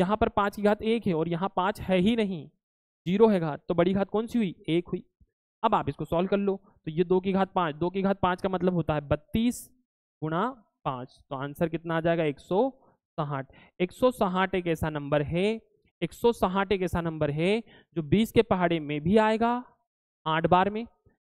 यहाँ पर 5 की घात 1 है और यहाँ 5 है ही नहीं, 0 है घात, तो बड़ी घात कौन सी हुई, 1 हुई। अब आप इसको सॉल्व कर लो, तो ये 2 की घात 5 का मतलब होता है 32 गुणा 5, तो आंसर कितना आ जाएगा 160। 160 एक ऐसा नंबर है, 160 एक ऐसा नंबर है जो 20 के पहाड़े में भी आएगा 8 बार में।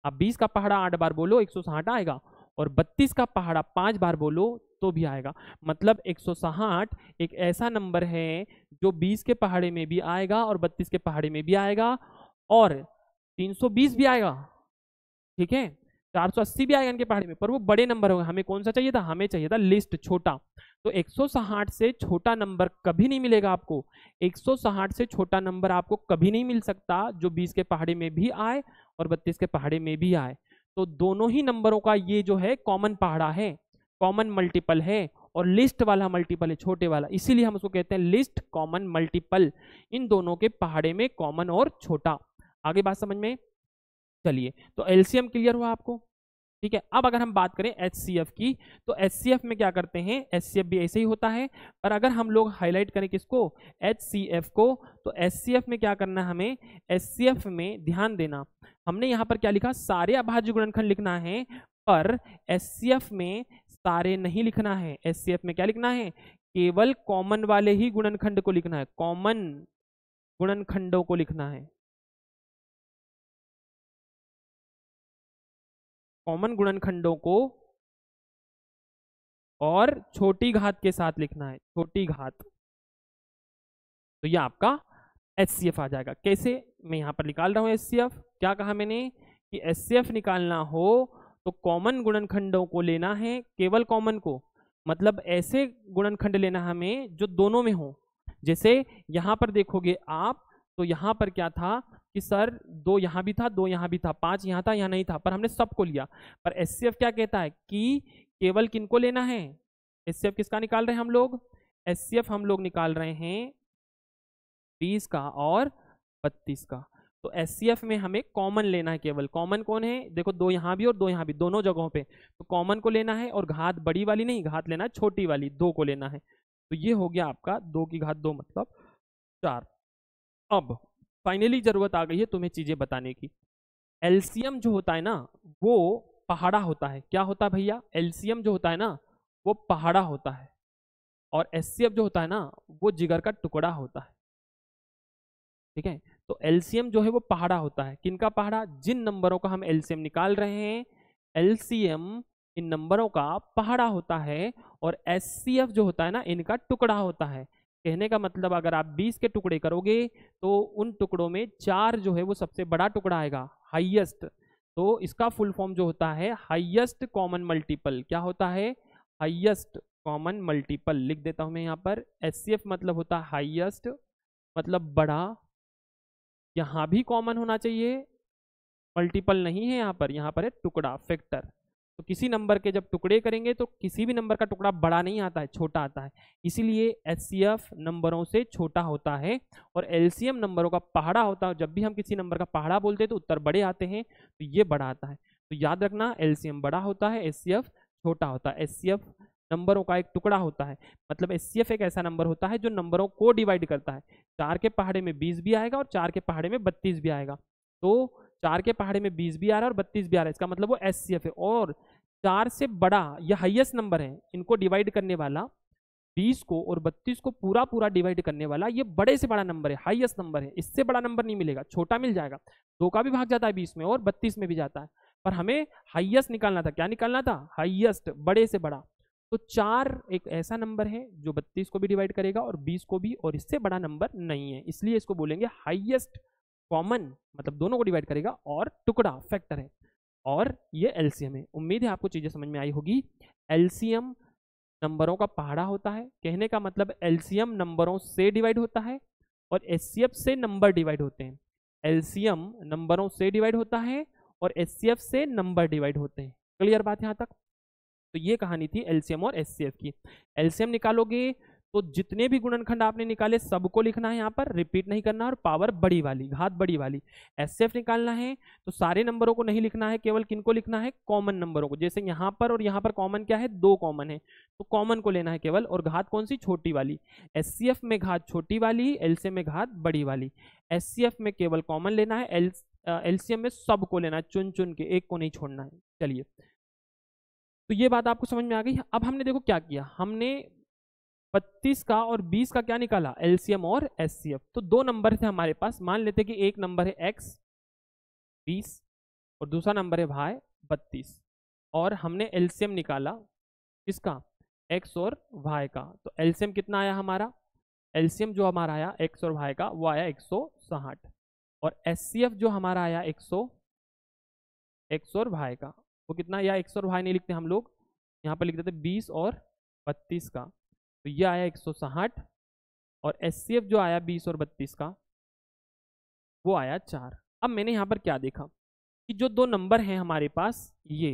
अब 20 का पहाड़ा 8 बार बोलो 160 आएगा, और 32 का पहाड़ा 5 बार बोलो तो भी आएगा, मतलब 160 एक ऐसा नंबर है जो 20 के पहाड़े में भी आएगा और 32 के पहाड़े में भी आएगा और 320 भी आएगा, ठीक है, 480 भी आएगा इनके पहाड़े में, पर वो बड़े नंबर होंगे। हमें कौन सा चाहिए था, हमें चाहिए था लिस्ट छोटा, तो 160 से छोटा नंबर कभी नहीं मिलेगा आपको, 160 से छोटा नंबर आपको कभी नहीं मिल सकता जो 20 के पहाड़े में भी आए और 32 के पहाड़े में भी आए। तो दोनों ही नंबरों का ये जो है कॉमन पहाड़ा है, कॉमन मल्टीपल है, और लिस्ट वाला मल्टीपल है छोटे वाला, इसीलिए हम उसको कहते हैं लिस्ट कॉमन मल्टीपल। इन दोनों के पहाड़े में कॉमन और छोटा, आगे बात समझ में। चलिए तो LCM क्लियर हुआ आपको, ठीक है। अब अगर हम बात करें HCF की, तो HCF में क्या करते हैं, HCF भी ऐसे ही होता है, पर अगर हम लोग हाईलाइट करें किसको, HCF को, तो HCF में क्या करना है हमें, HCF में ध्यान देना, हमने यहाँ पर क्या लिखा, सारे अभाज्य गुणनखंड लिखना है, पर HCF में सारे नहीं लिखना है, HCF में क्या लिखना है, केवल कॉमन वाले ही गुणनखंड को लिखना है, कॉमन गुणनखंडों को लिखना है, कॉमन गुणनखंडों को और छोटी घात के साथ लिखना है, छोटी घात। तो यह आपका HCF आ जाएगा। कैसे, मैं यहां पर निकाल रहा हूं HCF, क्या कहा मैंने कि HCF निकालना हो तो कॉमन गुणनखंडों को लेना है, केवल कॉमन को, मतलब ऐसे गुणनखंड लेना हमें जो दोनों में हो। जैसे यहां पर देखोगे आप, तो यहाँ पर क्या था कि सर 2 यहाँ भी था, 2 यहाँ भी था, 5 यहाँ था, यहाँ नहीं था, पर हमने सबको लिया। पर HCF क्या कहता है कि केवल किनको लेना है, HCF किसका निकाल रहे हैं हम लोग, HCF हम लोग निकाल रहे हैं 20 का और 32 का, तो HCF में हमें कॉमन लेना है केवल। कॉमन कौन है, देखो 2 यहाँ भी और 2 यहाँ भी, दोनों जगहों पे, तो कॉमन को लेना है, और घात बड़ी वाली नहीं, घात लेना है छोटी वाली, 2 को लेना है। तो ये हो गया आपका 2 की घात 2 मतलब 4। अब फाइनली जरूरत आ गई है तुम्हें चीजें बताने की। LCM जो होता है ना वो पहाड़ा होता है, क्या होता है भैया, LCM जो होता है ना वो पहाड़ा होता है, और HCF जो होता है ना वो जिगर का टुकड़ा होता है, ठीक है। तो LCM जो है वो पहाड़ा होता है, किनका पहाड़ा, जिन नंबरों का हम LCM निकाल रहे हैं, LCM इन नंबरों का पहाड़ा होता है, और HCF जो होता है ना इनका टुकड़ा होता है। कहने का मतलब अगर आप 20 के टुकड़े करोगे तो उन टुकड़ों में 4 जो है वो सबसे बड़ा टुकड़ा आएगा, हाईएस्ट, तो इसका फुल फॉर्म जो होता है हाईएस्ट कॉमन मल्टीपल, क्या होता है, हाईएस्ट कॉमन मल्टीपल, लिख देता हूं मैं यहाँ पर। HCF मतलब होता है हाईएस्ट मतलब बड़ा, यहाँ भी कॉमन होना चाहिए, मल्टीपल नहीं है यहाँ पर है टुकड़ा, फैक्टर, तो किसी नंबर के जब टुकड़े करेंगे तो किसी भी नंबर का टुकड़ा बड़ा नहीं आता है, छोटा आता है, इसीलिए HCF नंबरों से छोटा होता है, और LCM नंबरों का पहाड़ा होता है। जब भी हम किसी नंबर का पहाड़ा बोलते हैं तो उत्तर बड़े आते हैं, तो ये बड़ा आता है। तो याद रखना LCM बड़ा होता है, HCF छोटा होता है। HCF नंबरों का एक टुकड़ा होता है। मतलब एचसीएफ एक ऐसा नंबर होता है जो नंबरों को डिवाइड करता है। 4 के पहाड़े में 20 भी आएगा और 4 के पहाड़े में 32 भी आएगा। तो 4 के पहाड़े में 20 भी आ रहा है और 32 भी आ रहा है, इसका मतलब वो एचसीएफ है। और 4 से बड़ा या हाईएस्ट नंबर है, इनको डिवाइड करने वाला 20 को और 32 को पूरा पूरा डिवाइड करने वाला, ये बड़े से बड़ा नंबर है, हाईएस्ट नंबर है। इससे बड़ा नंबर नहीं मिलेगा, छोटा मिल जाएगा। 2 का भी भाग जाता है 20 में और 32 में भी जाता है, पर हमें हाईएस्ट निकालना था। क्या निकालना था? हाईएस्ट, बड़े से बड़ा। तो 4 एक ऐसा नंबर है जो 32 को भी डिवाइड करेगा और 20 को भी, और इससे बड़ा नंबर नहीं है, इसलिए इसको बोलेंगे हाईएस्ट कॉमन, मतलब दोनों को डिवाइड करेगा और टुकड़ा फैक्टर है। और ये एलसीएम है। उम्मीद है आपको चीज़ें समझ में आई होगी। एलसीएम नंबरों का पहाड़ा होता है, कहने का मतलब एलसीएम नंबरों से डिवाइड होता है और एचसीएफ से नंबर डिवाइड होते हैं। एलसीएम नंबरों से डिवाइड होता है और एचसीएफ से नंबर डिवाइड होते हैं। क्लियर बात यहाँ तक? तो ये कहानी थी एलसीएम और एचसीएफ की। एलसीएम निकालोगे तो जितने भी गुणनखंड आपने निकाले सबको लिखना है यहाँ पर, रिपीट नहीं करना, और पावर बड़ी वाली, घात बड़ी वाली। एचसीएफ निकालना है तो सारे नंबरों को नहीं लिखना है, केवल किनको लिखना है? कॉमन नंबरों को। जैसे यहाँ पर और यहाँ पर कॉमन क्या है? 2 कॉमन है, तो कॉमन को लेना है केवल। और घात कौन सी? छोटी वाली। एचसीएफ में घात छोटी वाली, एलसीएम में घात बड़ी वाली। एचसीएफ में केवल कॉमन लेना है, एलसीएम में सबको लेना है, चुन चुन के, एक को नहीं छोड़ना है। चलिए, तो ये बात आपको समझ में आ गई। अब हमने देखो क्या किया, हमने 32 का और 20 का क्या निकाला? एलसीएम और एचसीएफ। तो 2 नंबर थे हमारे पास, मान लेते कि एक नंबर है x 20 और दूसरा नंबर है y 32, और हमने एलसीएम निकाला किसका? x और y का। तो एलसीएम कितना आया हमारा? एलसीएम जो हमारा आया x और y का, वो आया 160, और एचसीएफ जो हमारा आया 100 x और y का, वो कितना? या x और y नहीं लिखते हम लोग, यहाँ पर लिख देते 20 और 32 का, तो ये आया 160। और एचसीएफ जो आया 20 और 32 का, वो आया 4। अब मैंने यहाँ पर क्या देखा कि जो 2 नंबर हैं हमारे पास, ये,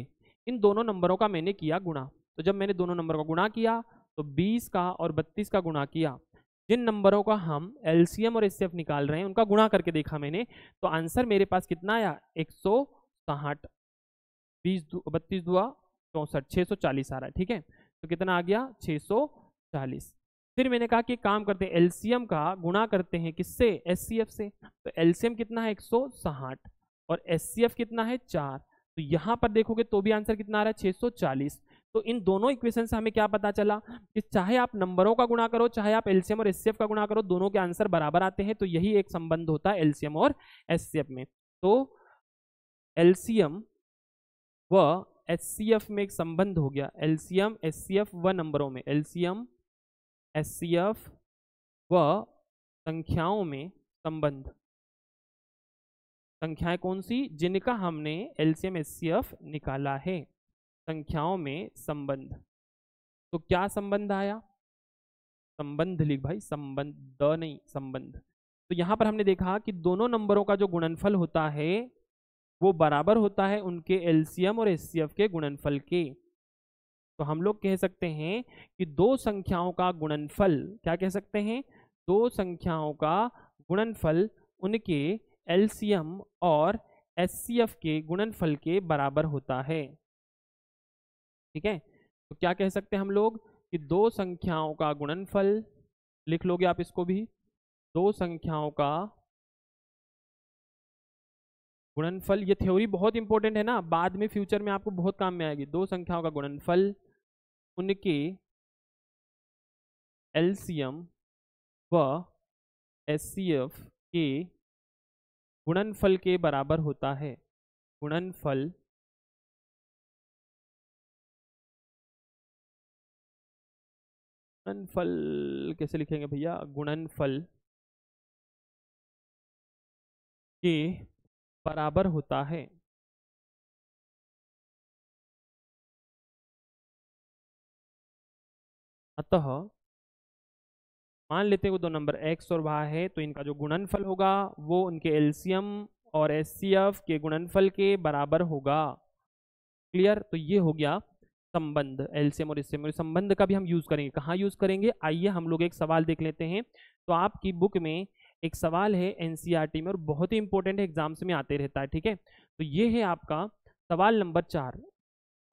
इन दोनों नंबरों का मैंने किया गुणा। तो जब मैंने दोनों नंबरों का गुणा किया तो 20 का और 32 का गुणा किया, जिन नंबरों का हम एलसीएम और एचसीएफ निकाल रहे हैं उनका गुणा करके देखा मैंने, तो आंसर मेरे पास कितना आया? 160। 32 दुआ 64, 640 आ रहा है, ठीक है। तो कितना आ गया? 640। फिर मैंने कहा कि काम करते हैं, एलसीएम का गुणा करते हैं किससे? एचसीएफ से। तो एलसीएम कितना है? 160, और एचसीएफ कितना है? 4। तो यहाँ पर देखोगे तो भी आंसर कितना आ रहा है? 640। तो इन दोनों इक्वेशन से हमें क्या पता चला कि चाहे आप नंबरों का गुणा करो, चाहे आप एलसीएम और एचसीएफ का गुणा करो, दोनों के आंसर बराबर आते हैं। तो यही एक संबंध होता है एलसीएम और एचसीएफ में। तो एलसीएम व एचसीएफ में एक संबंध हो गया, एलसीएम एचसीएफ व नंबरों में, एलसीएम एचसीएफ व संख्याओं में संबंध। संख्याएं कौन सी? जिनका हमने एलसीएम एचसीएफ निकाला है, संख्याओं में संबंध। तो क्या संबंध आया? संबंध लिख भाई, संबंध, द नहीं, संबंध। तो यहां पर हमने देखा कि दोनों नंबरों का जो गुणनफल होता है वो बराबर होता है उनके एलसीएम और एचसीएफ के गुणनफल के। तो हम लोग कह सकते हैं कि 2 संख्याओं का गुणनफल, क्या कह सकते हैं? 2 संख्याओं का गुणनफल उनके एलसीएम और एचसीएफ के गुणनफल के बराबर होता है, ठीक है। तो क्या कह सकते हैं हम लोग कि 2 संख्याओं का गुणनफल, लिख लोगे आप इसको भी, 2 संख्याओं का गुणनफल। ये थ्योरी बहुत इंपॉर्टेंट है ना, बाद में फ्यूचर में आपको बहुत काम में आएगी। 2 संख्याओं का गुणनफल उनके एलसीएम व एचसीएफ के गुणनफल के बराबर होता है, गुणनफल गुणनफल कैसे लिखेंगे भैया? गुणनफल के बराबर होता है। अतः मान लेते हैं 2 नंबर x और y है, तो इनका जो गुणनफल होगा वो उनके एलसीएम और एचसीएफ के गुणनफल के बराबर होगा। क्लियर? तो ये हो गया संबंध, एलसीएम और एचसीएफ। संबंध का भी हम यूज करेंगे, कहाँ यूज करेंगे? आइए हम लोग एक सवाल देख लेते हैं। तो आपकी बुक में एक सवाल है एनसीईआरटी में, और बहुत ही इंपॉर्टेंट है, एग्जाम्स में आते रहता है, ठीक है। तो ये है आपका सवाल नंबर 4,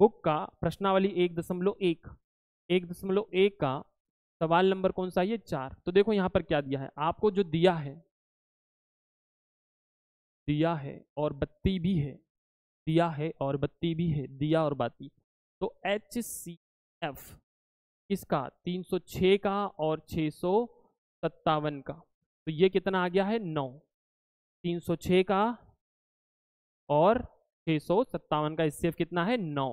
बुक का प्रश्नावली 1.1। 1.1 का सवाल नंबर कौन सा है? 4। तो देखो यहां पर क्या दिया है आपको, जो दिया है और बत्ती भी है, दिया है और बत्ती भी है, दिया और बाती। तो HCF इसका 306 का और 657 का, तो ये कितना आ गया है 9। 306 का और 657 का HCF कितना है 9।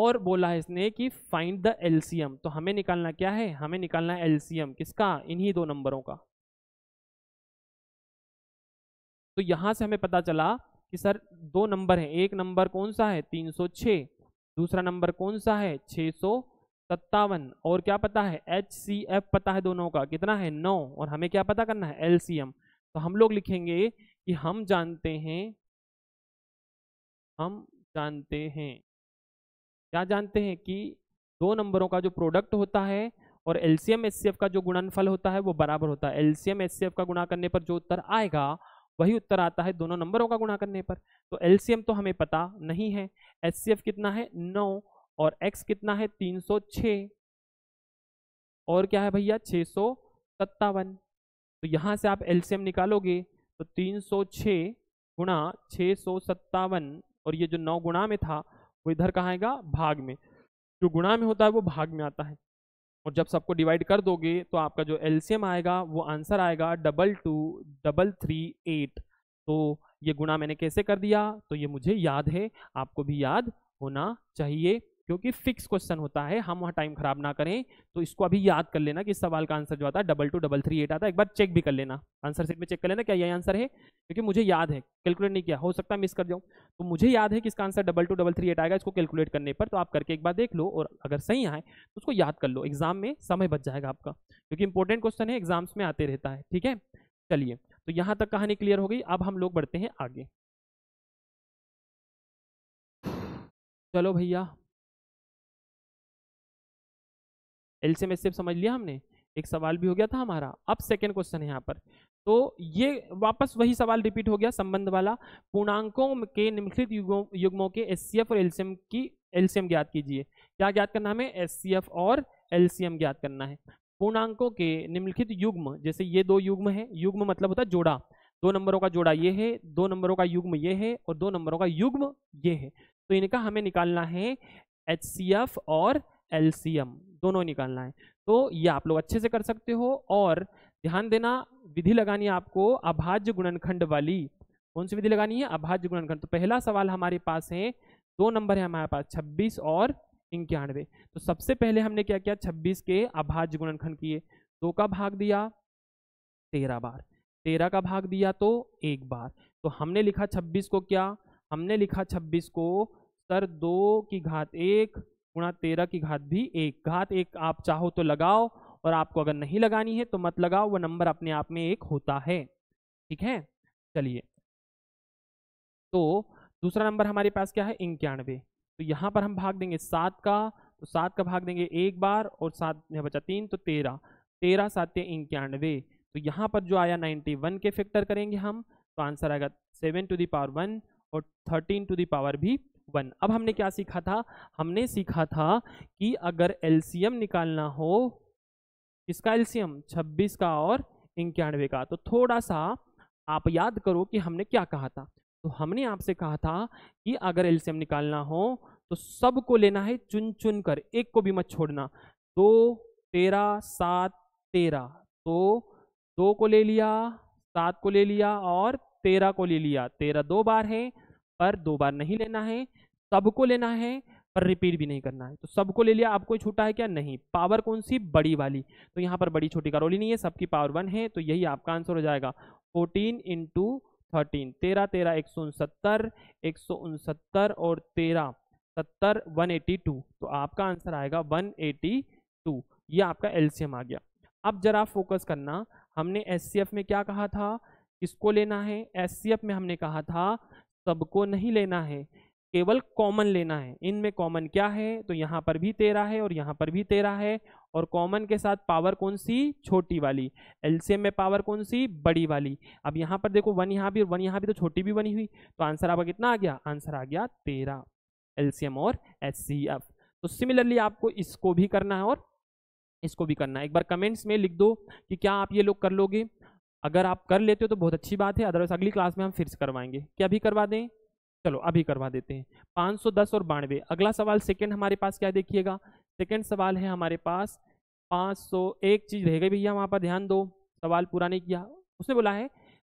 और बोला है इसने कि फाइंड द LCM, तो हमें निकालना क्या है, हमें निकालना है LCM किसका, इन्हीं दो नंबरों का। तो यहां से हमें पता चला कि सर दो नंबर हैं, एक नंबर कौन सा है 306, दूसरा नंबर कौन सा है 657, और क्या पता है HCF पता है दोनों का कितना है 9, और हमें क्या पता करना है LCM। तो हम लोग लिखेंगे कि हम जानते हैं क्या जानते हैं कि दो नंबरों का जो प्रोडक्ट होता है और LCM HCF का जो गुणनफल होता है वो बराबर होता है। LCM HCF का गुणा करने पर जो उत्तर आएगा वही उत्तर आता है दोनों नंबरों का गुणा करने पर। तो LCM तो हमें पता नहीं है, HCF कितना है 9 और X कितना है 306 और क्या है भैया 657। तो यहाँ से आप LCM निकालोगे तो 306 गुणा 657 और ये जो 9 गुणा में था वो इधर कहाँ आएगा भाग में, जो गुणा में होता है वो भाग में आता है। और जब सबको डिवाइड कर दोगे तो आपका जो LCM आएगा वो आंसर आएगा 22338। तो ये गुणा मैंने कैसे कर दिया, तो ये मुझे याद है, आपको भी याद होना चाहिए क्योंकि फिक्स क्वेश्चन होता है, हम वहाँ टाइम खराब ना करें। तो इसको अभी याद कर लेना कि इस सवाल का आंसर जो आता है 22338 आता है। एक बार चेक भी कर लेना, आंसर सेट में चेक कर लेना क्या यही आंसर है, क्योंकि मुझे याद है, कैलकुलेट नहीं किया, हो सकता है मिस कर जाऊँ। तो मुझे याद है कि इसका आंसर 22338 आएगा इसको कैलकुलेट करने पर। तो आप करके एक बार देख लो और अगर सही आए तो उसको याद कर लो, एग्जाम में समय बच जाएगा आपका, क्योंकि इंपॉर्टेंट क्वेश्चन है, एग्जाम्स में आते रहता है। ठीक है, चलिए तो यहाँ तक कहानी क्लियर हो गई। अब हम लोग बढ़ते हैं आगे। चलो भैया LCM HCF समझ लिया हमने, एक सवाल भी हो गया था हमारा। अब सेकंड क्वेश्चन है यहाँ पर, तो ये वापस वही सवाल रिपीट हो गया संबंध वाला। पूर्णांकों के निम्नलिखित युग्मों के HCF और LCM की LCM ज्ञात कीजिए। क्या ज्ञात करना हमें, HCF और LCM ज्ञात करना है। पूर्णांकों के निम्नलिखित युग्म, जैसे ये दो युग्म है, युग्म मतलब होता है जोड़ा, दो नंबरों का जोड़ा ये है, दो नंबरों का युग्म ये है और दो नंबरों का युग्म ये है। तो इनका हमें निकालना है HCF और LCM, दोनों निकालना है। तो ये आप लोग अच्छे से कर सकते हो। और ध्यान देना विधि लगानी है आपको अभाज्य गुणनखंड वाली। कौन सी विधि लगानी है, अभाज्य गुणनखंड। तो पहला सवाल हमारे पास है, दो नंबर है हमारे पास 26 और 91। तो सबसे पहले हमने क्या किया, 26 के अभाज्य गुणनखंड किए। 2 का भाग दिया 13 बार, 13 का भाग दिया तो 1 बार। तो हमने लिखा 26 को, क्या हमने लिखा 26 को सर 2 की घात 1 गुणा 13 की घात 1। घात 1 आप चाहो तो लगाओ और आपको अगर नहीं लगानी है तो मत लगाओ, वो नंबर अपने आप में 1 होता है। ठीक है, चलिए तो दूसरा नंबर हमारे पास क्या है 91। तो यहाँ पर हम भाग देंगे 7 का, तो 7 का भाग देंगे 1 बार और 7 यहाँ बचा 3 तो 13, 13 7 91। तो यहाँ पर जो आया 91 के फैक्टर करेंगे हम, तो आंसर आएगा 7 to the power 1 और 13 to the power 1। अब हमने क्या सीखा था, हमने सीखा था कि अगर LCM निकालना हो, इसका LCM 26 का और 91 का, तो थोड़ा सा आप याद करो कि हमने क्या कहा था। तो हमने आपसे कहा था कि अगर LCM निकालना हो तो सबको लेना है चुन चुन कर, एक को भी मत छोड़ना। 2 13 7 13, तो 2 को ले लिया, 7 को ले लिया और 13 को ले लिया। 13 2 बार है पर 2 बार नहीं लेना है, सबको लेना है पर रिपीट भी नहीं करना है। तो सबको ले लिया, आपको छूटा है क्या, नहीं। पावर कौन सी, बड़ी वाली, तो यहाँ पर बड़ी छोटी का रोल ही नहीं है, सबकी पावर 1 है। तो यही आपका आंसर हो जाएगा 14 into 13, 13 13 169 और 13 70 182। तो आपका आंसर आएगा 182। ये आपका LCM आ गया। अब जरा फोकस करना, हमने HCF में क्या कहा था, किसको लेना है। HCF में हमने कहा था सबको नहीं लेना है, केवल कॉमन लेना है। इनमें कॉमन क्या है, तो यहाँ पर भी 13 है और यहाँ पर भी 13 है, और कॉमन के साथ पावर कौन सी, छोटी वाली। LCM में पावर कौन सी, बड़ी वाली। अब यहाँ पर देखो 1 यहाँ भी और 1 यहाँ भी, तो छोटी भी बनी हुई। तो आंसर आपका कितना आ गया, आंसर आ गया 13, LCM और HCF। तो सिमिलरली आपको इसको भी करना है और इसको भी करना है। एक बार कमेंट्स में लिख दो कि क्या आप ये लोग कर लोगे। अगर आप कर लेते हो तो बहुत अच्छी बात है, अदरवाइज अगली क्लास में हम फिर से करवाएंगे। क्या अभी करवा दें? चलो अभी करवा देते हैं। 510 और 92। अगला सवाल सेकंड हमारे पास क्या देखिएगा, सेकंड सवाल है हमारे पास 500। एक चीज़ रह गई भैया, वहाँ पर ध्यान दो, सवाल पूरा नहीं किया। उसने बोला है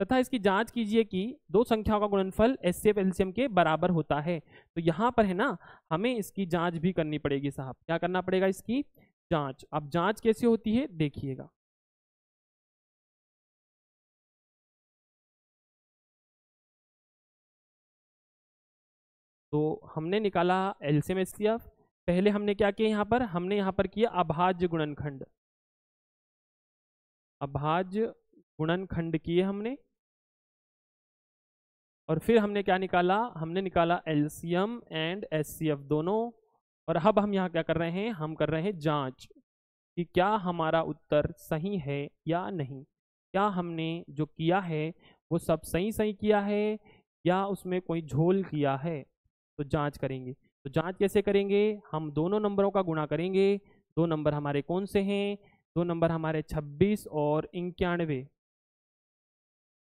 तथा इसकी जांच कीजिए कि दो संख्याओं का गुणनफल एचसीएफ एलसीएम के बराबर होता है। तो यहाँ पर है ना, हमें इसकी जाँच भी करनी पड़ेगी साहब। क्या करना पड़ेगा? इसकी जाँच। अब जाँच कैसे होती है देखिएगा। तो हमने निकाला एलसीएम एचसीएफ। पहले हमने क्या किया यहाँ पर, हमने यहाँ पर किया अभाज्य गुणनखंड, अभाज्य गुणनखंड किए हमने। और फिर हमने क्या निकाला, हमने निकाला एलसीएम एंड एचसीएफ दोनों। और अब हम यहाँ क्या कर रहे हैं, हम कर रहे हैं जांच कि क्या हमारा उत्तर सही है या नहीं, क्या हमने जो किया है वो सब सही सही किया है या उसमें कोई झोल किया है। तो जांच करेंगे। तो जांच कैसे करेंगे, हम दोनों नंबरों का गुणा करेंगे। दो नंबर हमारे कौन से हैं, दो नंबर हमारे 26 और 91।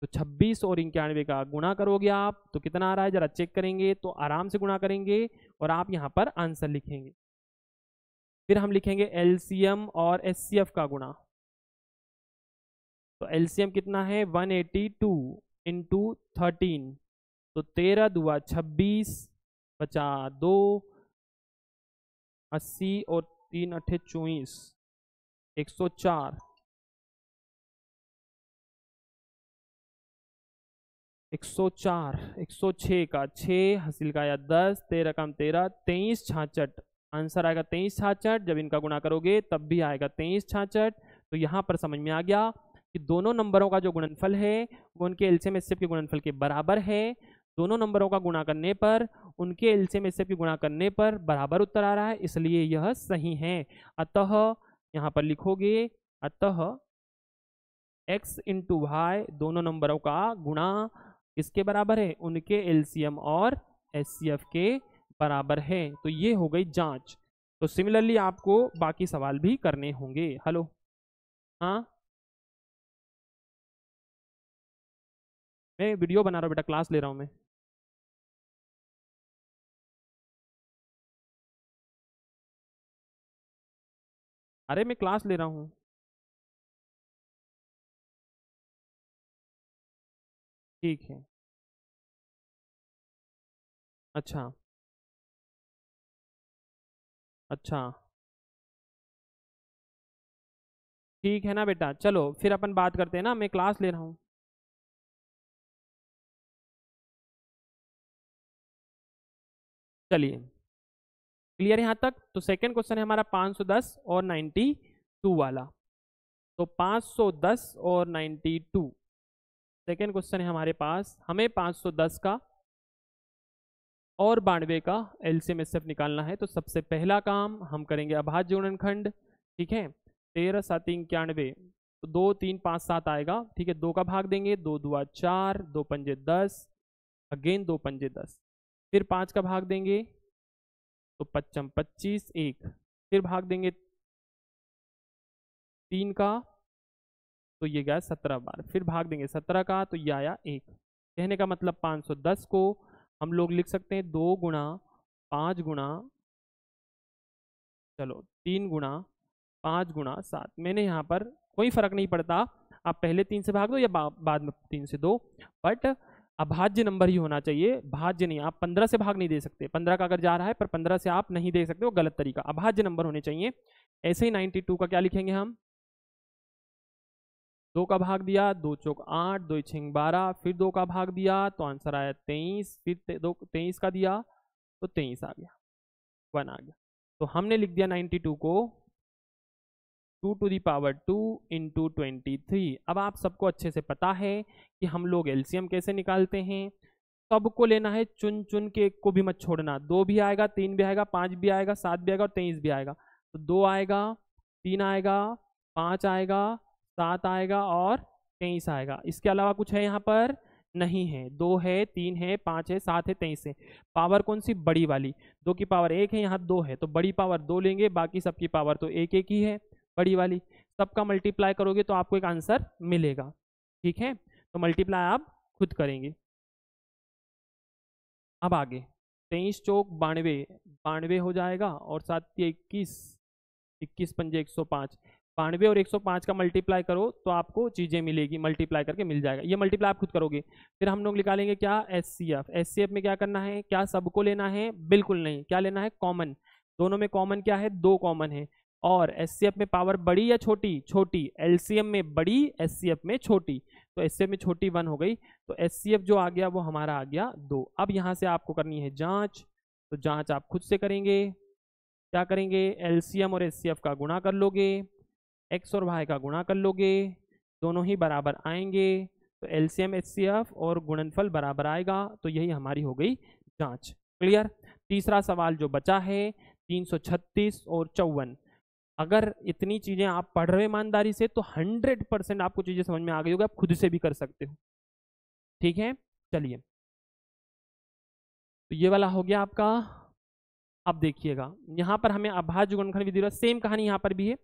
तो 26 और 91 का गुणा करोगे आप तो कितना आ रहा है, जरा चेक करेंगे। तो आराम से गुणा करेंगे और आप यहाँ पर आंसर लिखेंगे। फिर हम लिखेंगे एलसीएम और एचसीएफ का गुणा। तो एलसीएम कितना है 182 इंटू 13, तो 13 दूआ 26 बचा 2 80 और 3 अट्ठे 24 104 104 106 का 6 हासिल का या 10 13 कम 13 23 66 आंसर आएगा 23 66। जब इनका गुणा करोगे तब भी आएगा 23 66। तो यहाँ पर समझ में आ गया कि दोनों नंबरों का जो गुणनफल है वो उनके एलसीएम एचसीएफ के गुणनफल के बराबर है। दोनों नंबरों का गुणा करने पर, उनके एलसीएम एचसीएफ के गुणा करने पर बराबर उत्तर आ रहा है, इसलिए यह सही है। अतः यहाँ पर लिखोगे, अतः x इंटू वाई दोनों नंबरों का गुणा इसके बराबर है, उनके एलसीएम और एचसीएफ के बराबर है। तो ये हो गई जांच। तो सिमिलरली आपको बाकी सवाल भी करने होंगे। हेलो, हाँ मैं वीडियो बना रहा हूँ बेटा, क्लास ले रहा हूँ मैं। अरे मैं क्लास ले रहा हूँ। ठीक है, अच्छा, ठीक है ना बेटा। चलो फिर अपन बात करते हैं ना, मैं क्लास ले रहा हूँ। चलिए, क्लियर यहाँ तक। तो सेकंड क्वेश्चन है हमारा 510 और 92 वाला। तो 510 और 92 सेकंड क्वेश्चन है हमारे पास। हमें 510 का और 92 का एलसीएम एचसीएफ निकालना है। तो सबसे पहला काम हम करेंगे अभाज्य गुणनखंड। ठीक है, 13 7 91, तो 2 3 5 7 आएगा। ठीक है, 2 का भाग देंगे, 2 दूआ 4 2 पंजे 10, अगेन 2 पंजे 10। फिर 5 का भाग देंगे तो 5 पच्चीस 1, फिर भाग देंगे 3 का तो ये गया 17 बार, फिर भाग देंगे 17 का तो ये आया 1। कहने का मतलब 510 को हम लोग लिख सकते हैं 2 गुणा 5 गुणा 3 गुणा 5 गुणा 7। मैंने यहाँ पर कोई फर्क नहीं पड़ता, आप पहले 3 से भाग दो या बाद में 3 से दो, बट अभाज्य नंबर ही होना चाहिए, भाज्य नहीं। आप 15 से भाग नहीं दे सकते, 15 का अगर जा रहा है पर 15 से आप नहीं दे सकते, वो गलत तरीका। अभाज्य नंबर होने चाहिए। ऐसे ही 92 का क्या लिखेंगे हम, 2 का भाग दिया, 2 चौक 8 2 6 12, फिर 2 का भाग दिया तो आंसर आया 23, फिर 23 का दिया तो 23 आ गया, 1 आ गया। तो हमने लिख दिया 92 को 2 टू दी पावर 2 इंटू 23। अब आप सबको अच्छे से पता है कि हम लोग एलसीएम कैसे निकालते हैं। सबको लेना है चुन चुन के, एक को भी मत छोड़ना। 2 भी आएगा, 3 भी आएगा, 5 भी आएगा, 7 भी आएगा और 23 भी आएगा। तो 2 आएगा, 3 आएगा, 5 आएगा, 7 आएगा और 23 आएगा। इसके अलावा कुछ है यहाँ पर नहीं है, 2 है, 3 है, 5 है, 7 है, 23 है। पावर कौन सी? बड़ी वाली। 2 की पावर 1 है, यहाँ 2 है तो बड़ी पावर 2 लेंगे, बाकी सबकी पावर तो 1 1 ही है बड़ी वाली। सबका मल्टीप्लाई करोगे तो आपको एक आंसर मिलेगा। ठीक है, तो मल्टीप्लाई आप खुद करेंगे। अब आगे 23 चौक 92, 92 हो जाएगा और 7 के 21, 21 पंजे 105। 92 और 105 का मल्टीप्लाई करो तो आपको चीज़ें मिलेगी, मल्टीप्लाई करके मिल जाएगा। ये मल्टीप्लाई आप खुद करोगे। फिर हम लोग निकालेंगे क्या? एचसीएफ। एचसीएफ में क्या करना है? क्या सबको लेना है? बिल्कुल नहीं। क्या लेना है? कॉमन। दोनों में कॉमन क्या है? 2 कॉमन है। और एचसीएफ में पावर बड़ी या छोटी? छोटी। एलसीएम में बड़ी, एचसीएफ में छोटी, तो एचसीएफ में छोटी 1 हो गई, तो एचसीएफ जो आ गया वो हमारा आ गया 2। अब यहाँ से आपको करनी है जाँच, तो जाँच आप खुद से करेंगे। क्या करेंगे? एलसीएम और एचसीएफ का गुणा कर लोगे, एक्स और वाई का गुणा कर लोगे, दोनों ही बराबर आएंगे तो एलसीएम एचसीएफ और गुणनफल बराबर आएगा, तो यही हमारी हो गई जांच। क्लियर। तीसरा सवाल जो बचा है 336 और 54। अगर इतनी चीज़ें आप पढ़ रहे हो ईमानदारी से तो 100% आपको चीज़ें समझ में आ गई होगी, आप खुद से भी कर सकते हो। ठीक है, चलिए तो ये वाला हो गया आपका। अब देखिएगा यहाँ पर हमें अभाज्य गुणनखंड विधि, सेम कहानी यहाँ पर भी है,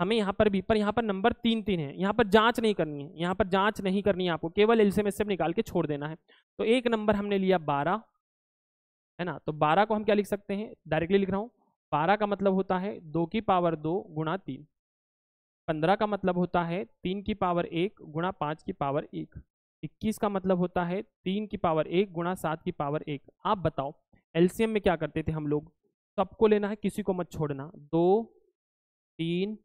हमें यहाँ पर भी, पर यहाँ पर नंबर 3 3 है, यहाँ पर जांच नहीं करनी है, यहाँ पर जांच नहीं करनी है आपको, केवल एलसीएम एचसीएफ निकाल के छोड़ देना है। तो एक नंबर हमने लिया 12, है ना, तो 12 को हम क्या लिख सकते हैं? डायरेक्टली लिख रहा हूँ, 12 का मतलब होता है 2 की पावर 2 गुणा 3, 15 का मतलब होता है 3 की पावर 1 गुणा 5 की पावर 1, 21 का मतलब होता है 3 की पावर 1 गुणा 7 की पावर 1। आप बताओ एलसीएम में क्या करते थे हम लोग? सबको लेना है, किसी को मत छोड़ना, 2 3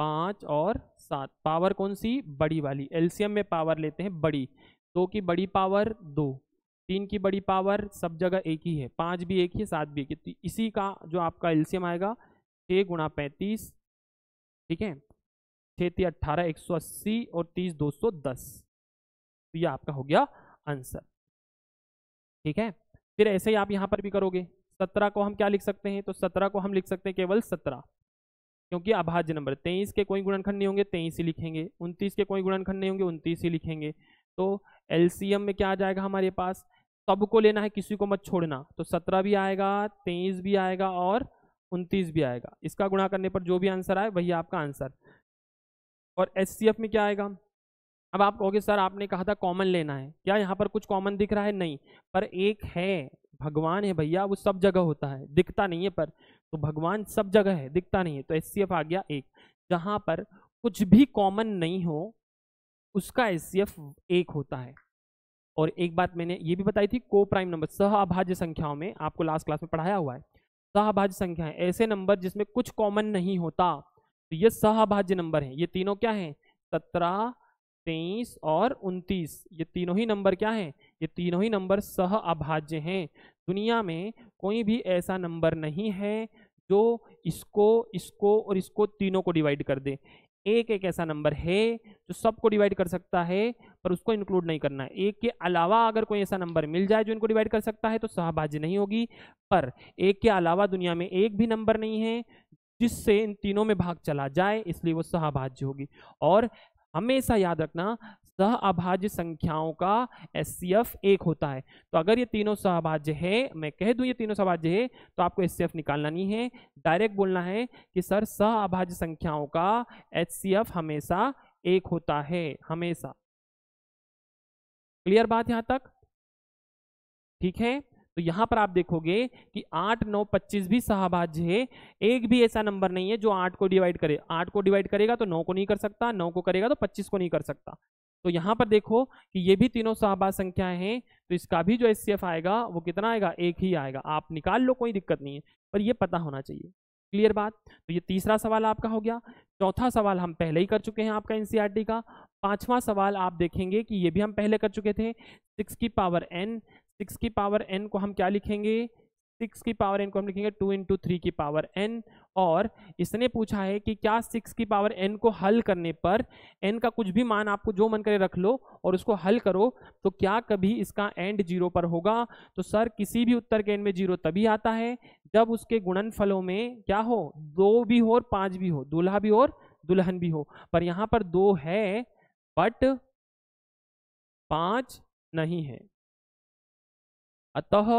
5 और 7। पावर कौन सी? बड़ी वाली। एलसीएम में पावर लेते हैं बड़ी, 2 की बड़ी पावर 2, 3 की बड़ी पावर सब जगह 1 ही है, 5 भी 1 ही है, 7 भी 1 ही। इसी का जो आपका एलसीएम आएगा 6 गुणा 35, ठीक है, 6 3 18, 180 और 30 210, तो ये आपका हो गया आंसर। ठीक है, फिर ऐसे ही आप यहाँ पर भी करोगे। 17 को हम क्या लिख सकते हैं? तो 17 को हम लिख सकते हैं केवल 17, क्योंकि अभाज्य नंबर। 23 के कोई गुणनखंड नहीं होंगे, 23 ही लिखेंगे। 29 के कोई गुणनखंड नहीं होंगे, 29 ही लिखेंगे। तो एलसीएम में क्या आ जाएगा हमारे पास? सबको लेना है, किसी को मत छोड़ना, तो 17 भी आएगा, 23 भी आएगा और 29 भी आएगा। इसका गुणा करने पर जो भी आंसर आए वही आपका आंसर। और एचसीएफ में क्या आएगा? अब आप कहोगे सर आपने कहा था कॉमन लेना है, क्या यहाँ पर कुछ कॉमन दिख रहा है? नहीं, पर एक है, भगवान है भैया, वो सब जगह होता है, दिखता नहीं है, पर तो भगवान सब जगह है, दिखता नहीं है, तो एचसीएफ आ गया 1। जहाँ पर कुछ भी कॉमन नहीं हो उसका एचसीएफ 1 होता है। और एक बात मैंने ये भी बताई थी, को प्राइम नंबर सहअभाज्य संख्याओं में, आपको लास्ट क्लास में पढ़ाया हुआ है, सहअभाज्य संख्याएं ऐसे नंबर जिसमें कुछ कॉमन नहीं होता, तो ये सहअभाज्य नंबर है। ये तीनों क्या है? 17 23 और 29, ये तीनों ही नंबर क्या हैं? ये तीनों ही नंबर सह अभाज्य हैं। दुनिया में कोई भी ऐसा नंबर नहीं है जो इसको, इसको और इसको, तीनों को डिवाइड कर दे। एक एक ऐसा नंबर है जो सबको डिवाइड कर सकता है, पर उसको इंक्लूड नहीं करना है। एक के अलावा अगर कोई ऐसा नंबर मिल जाए जो इनको डिवाइड कर सकता है तो सहभाज्य नहीं होगी, पर एक के अलावा दुनिया में एक भी नंबर नहीं है जिससे इन तीनों में भाग चला जाए, इसलिए वो सहभाज्य होगी। और हमेशा याद रखना, सहअभाज्य संख्याओं का एचसीएफ 1 होता है। तो अगर ये तीनों सहअभाज्य है, मैं कह दूं ये तीनों सहअभाज्य है, तो आपको एचसीएफ निकालना नहीं है, डायरेक्ट बोलना है कि सर सहअभाज्य संख्याओं का एचसीएफ हमेशा 1 होता है, हमेशा। क्लियर बात यहाँ तक? ठीक है, तो यहाँ पर आप देखोगे कि 8 9 25 भी सहअभाज्य है। एक भी ऐसा नंबर नहीं है जो 8 को डिवाइड करे। 8 को डिवाइड करेगा तो 9 को नहीं कर सकता, 9 को करेगा तो 25 को नहीं कर सकता। तो यहाँ पर देखो कि ये भी तीनों सहअभाज्य संख्याएं हैं, तो इसका भी जो एचसीएफ आएगा वो कितना आएगा? 1 ही आएगा। आप निकाल लो, कोई दिक्कत नहीं है, पर ये पता होना चाहिए। क्लियर बात? तो ये तीसरा सवाल आपका हो गया। चौथा सवाल हम पहले ही कर चुके हैं आपका एनसीईआरटी का। पांचवा सवाल आप देखेंगे कि ये भी हम पहले कर चुके थे, 6 की पावर n। 6 की पावर n को हम क्या लिखेंगे? 6 की पावर n को हम लिखेंगे 2 × 3 की पावर n। और इसने पूछा है कि क्या 6 की पावर n को हल करने पर, n का कुछ भी मान आपको जो मन करे रख लो और उसको हल करो, तो क्या कभी इसका एंड 0 पर होगा? तो सर किसी भी उत्तर के एंड में 0 तभी आता है जब उसके गुणनफलों में क्या हो, 2 भी हो और 5 भी हो, दूल्हा भी हो और दुल्हन भी हो। पर यहाँ पर 2 है बट 5 नहीं है। अतः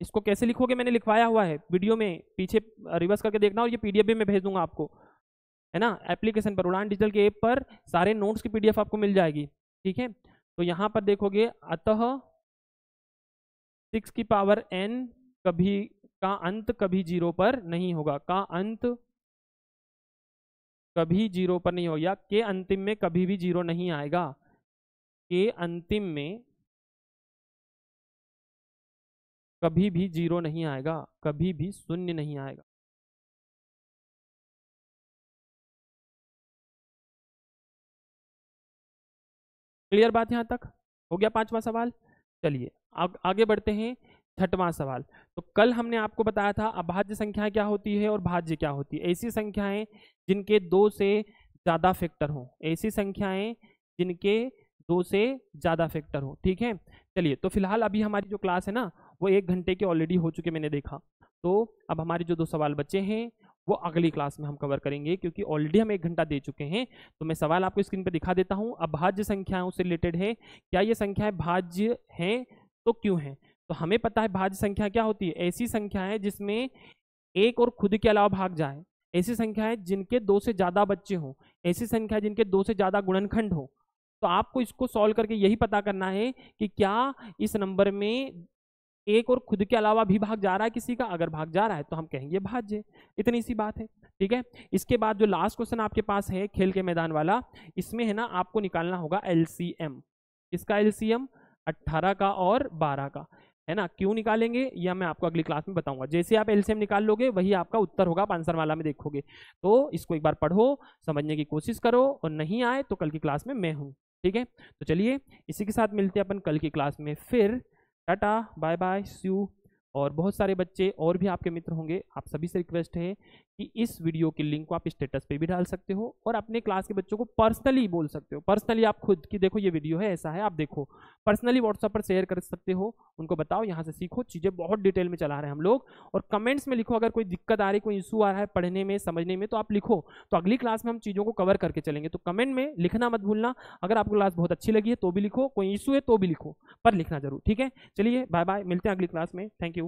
इसको कैसे लिखोगे, मैंने लिखवाया हुआ है वीडियो में, पीछे रिवर्स करके देखना, और ये पीडीएफ भी मैं भेज दूंगा आपको, है ना, एप्लीकेशन पर उड़ान डिजिटल के ऐप पर सारे नोट्स की पीडीएफ आपको मिल जाएगी। ठीक है, तो यहाँ पर देखोगे अतः 6 की पावर n कभी का अंत कभी 0 पर नहीं होगा, का अंत कभी 0 पर नहीं होगा, के अंतिम में कभी भी 0 नहीं आएगा, के अंतिम में कभी भी 0 नहीं आएगा, कभी भी शून्य नहीं आएगा। क्लियर बात यहाँ तक हो गया, पांचवा सवाल। चलिए आगे बढ़ते हैं, छठवां सवाल। तो कल हमने आपको बताया था अभाज्य संख्याएं क्या होती है और भाज्य क्या होती है। ऐसी संख्याएं जिनके दो से ज़्यादा फैक्टर हों, ऐसी संख्याएं जिनके दो से ज़्यादा फैक्टर हों। ठीक है, चलिए तो फिलहाल अभी हमारी जो क्लास है ना वो 1 घंटे के ऑलरेडी हो चुके, मैंने देखा। तो अब हमारे जो 2 सवाल बचे हैं वो अगली क्लास में हम कवर करेंगे, क्योंकि ऑलरेडी हम 1 घंटा दे चुके हैं। तो मैं सवाल आपको स्क्रीन पर दिखा देता हूँ। अभाज्य संख्याओं से रिलेटेड है, क्या ये संख्याएँ भाज्य हैं तो क्यों हैं। तो हमें पता है भाज्य संख्या क्या होती है, ऐसी संख्या है जिसमें एक और खुद के अलावा भाग जाए, ऐसी संख्या है जिनके 2 से ज़्यादा बच्चे हों, ऐसी संख्या है जिनके 2 से ज़्यादा गुणनखंड हो। तो आपको इसको सॉल्व करके यही पता करना है कि क्या इस नंबर में एक और खुद के अलावा भी भाग जा रहा है किसी का, अगर भाग जा रहा है तो हम कहेंगे भाज्य। इतनी सी बात है। ठीक है, इसके बाद जो लास्ट क्वेश्चन आपके पास है खेल के मैदान वाला, इसमें है ना आपको निकालना होगा LCM। इसका LCM 18 का और 12 का है ना, क्यों निकालेंगे या मैं आपको अगली क्लास में बताऊंगा। जैसे आप LCM निकाल लोगे वही आपका उत्तर होगा, आप आंसर वाला में देखोगे। तो इसको एक बार पढ़ो, समझने की कोशिश करो, और नहीं आए तो कल की क्लास में मैं हूँ। ठीक है, तो चलिए इसी के साथ मिलते हैं अपन कल की क्लास में। फिर Tata bye bye see you. और बहुत सारे बच्चे और भी आपके मित्र होंगे, आप सभी से रिक्वेस्ट है कि इस वीडियो की लिंक को आप स्टेटस पे भी डाल सकते हो और अपने क्लास के बच्चों को पर्सनली बोल सकते हो, पर्सनली आप खुद कि देखो ये वीडियो है, ऐसा है, आप देखो, पर्सनली व्हाट्सएप पर शेयर कर सकते हो, उनको बताओ यहाँ से सीखो, चीज़ें बहुत डिटेल में चला रहे हैं हम लोग। और कमेंट्स में लिखो अगर कोई दिक्कत आ रही, कोई इशू आ रहा है पढ़ने में, समझने में, तो आप लिखो। तो अगली क्लास में हम चीज़ों को कवर करके चलेंगे, तो कमेंट में लिखना मत भूलना। अगर आपको क्लास बहुत अच्छी लगी है तो भी लिखो, कोई इशू है तो भी लिखो, पर लिखना जरूर। ठीक है, चलिए बाय बाय, मिलते हैं अगली क्लास में। Thank you.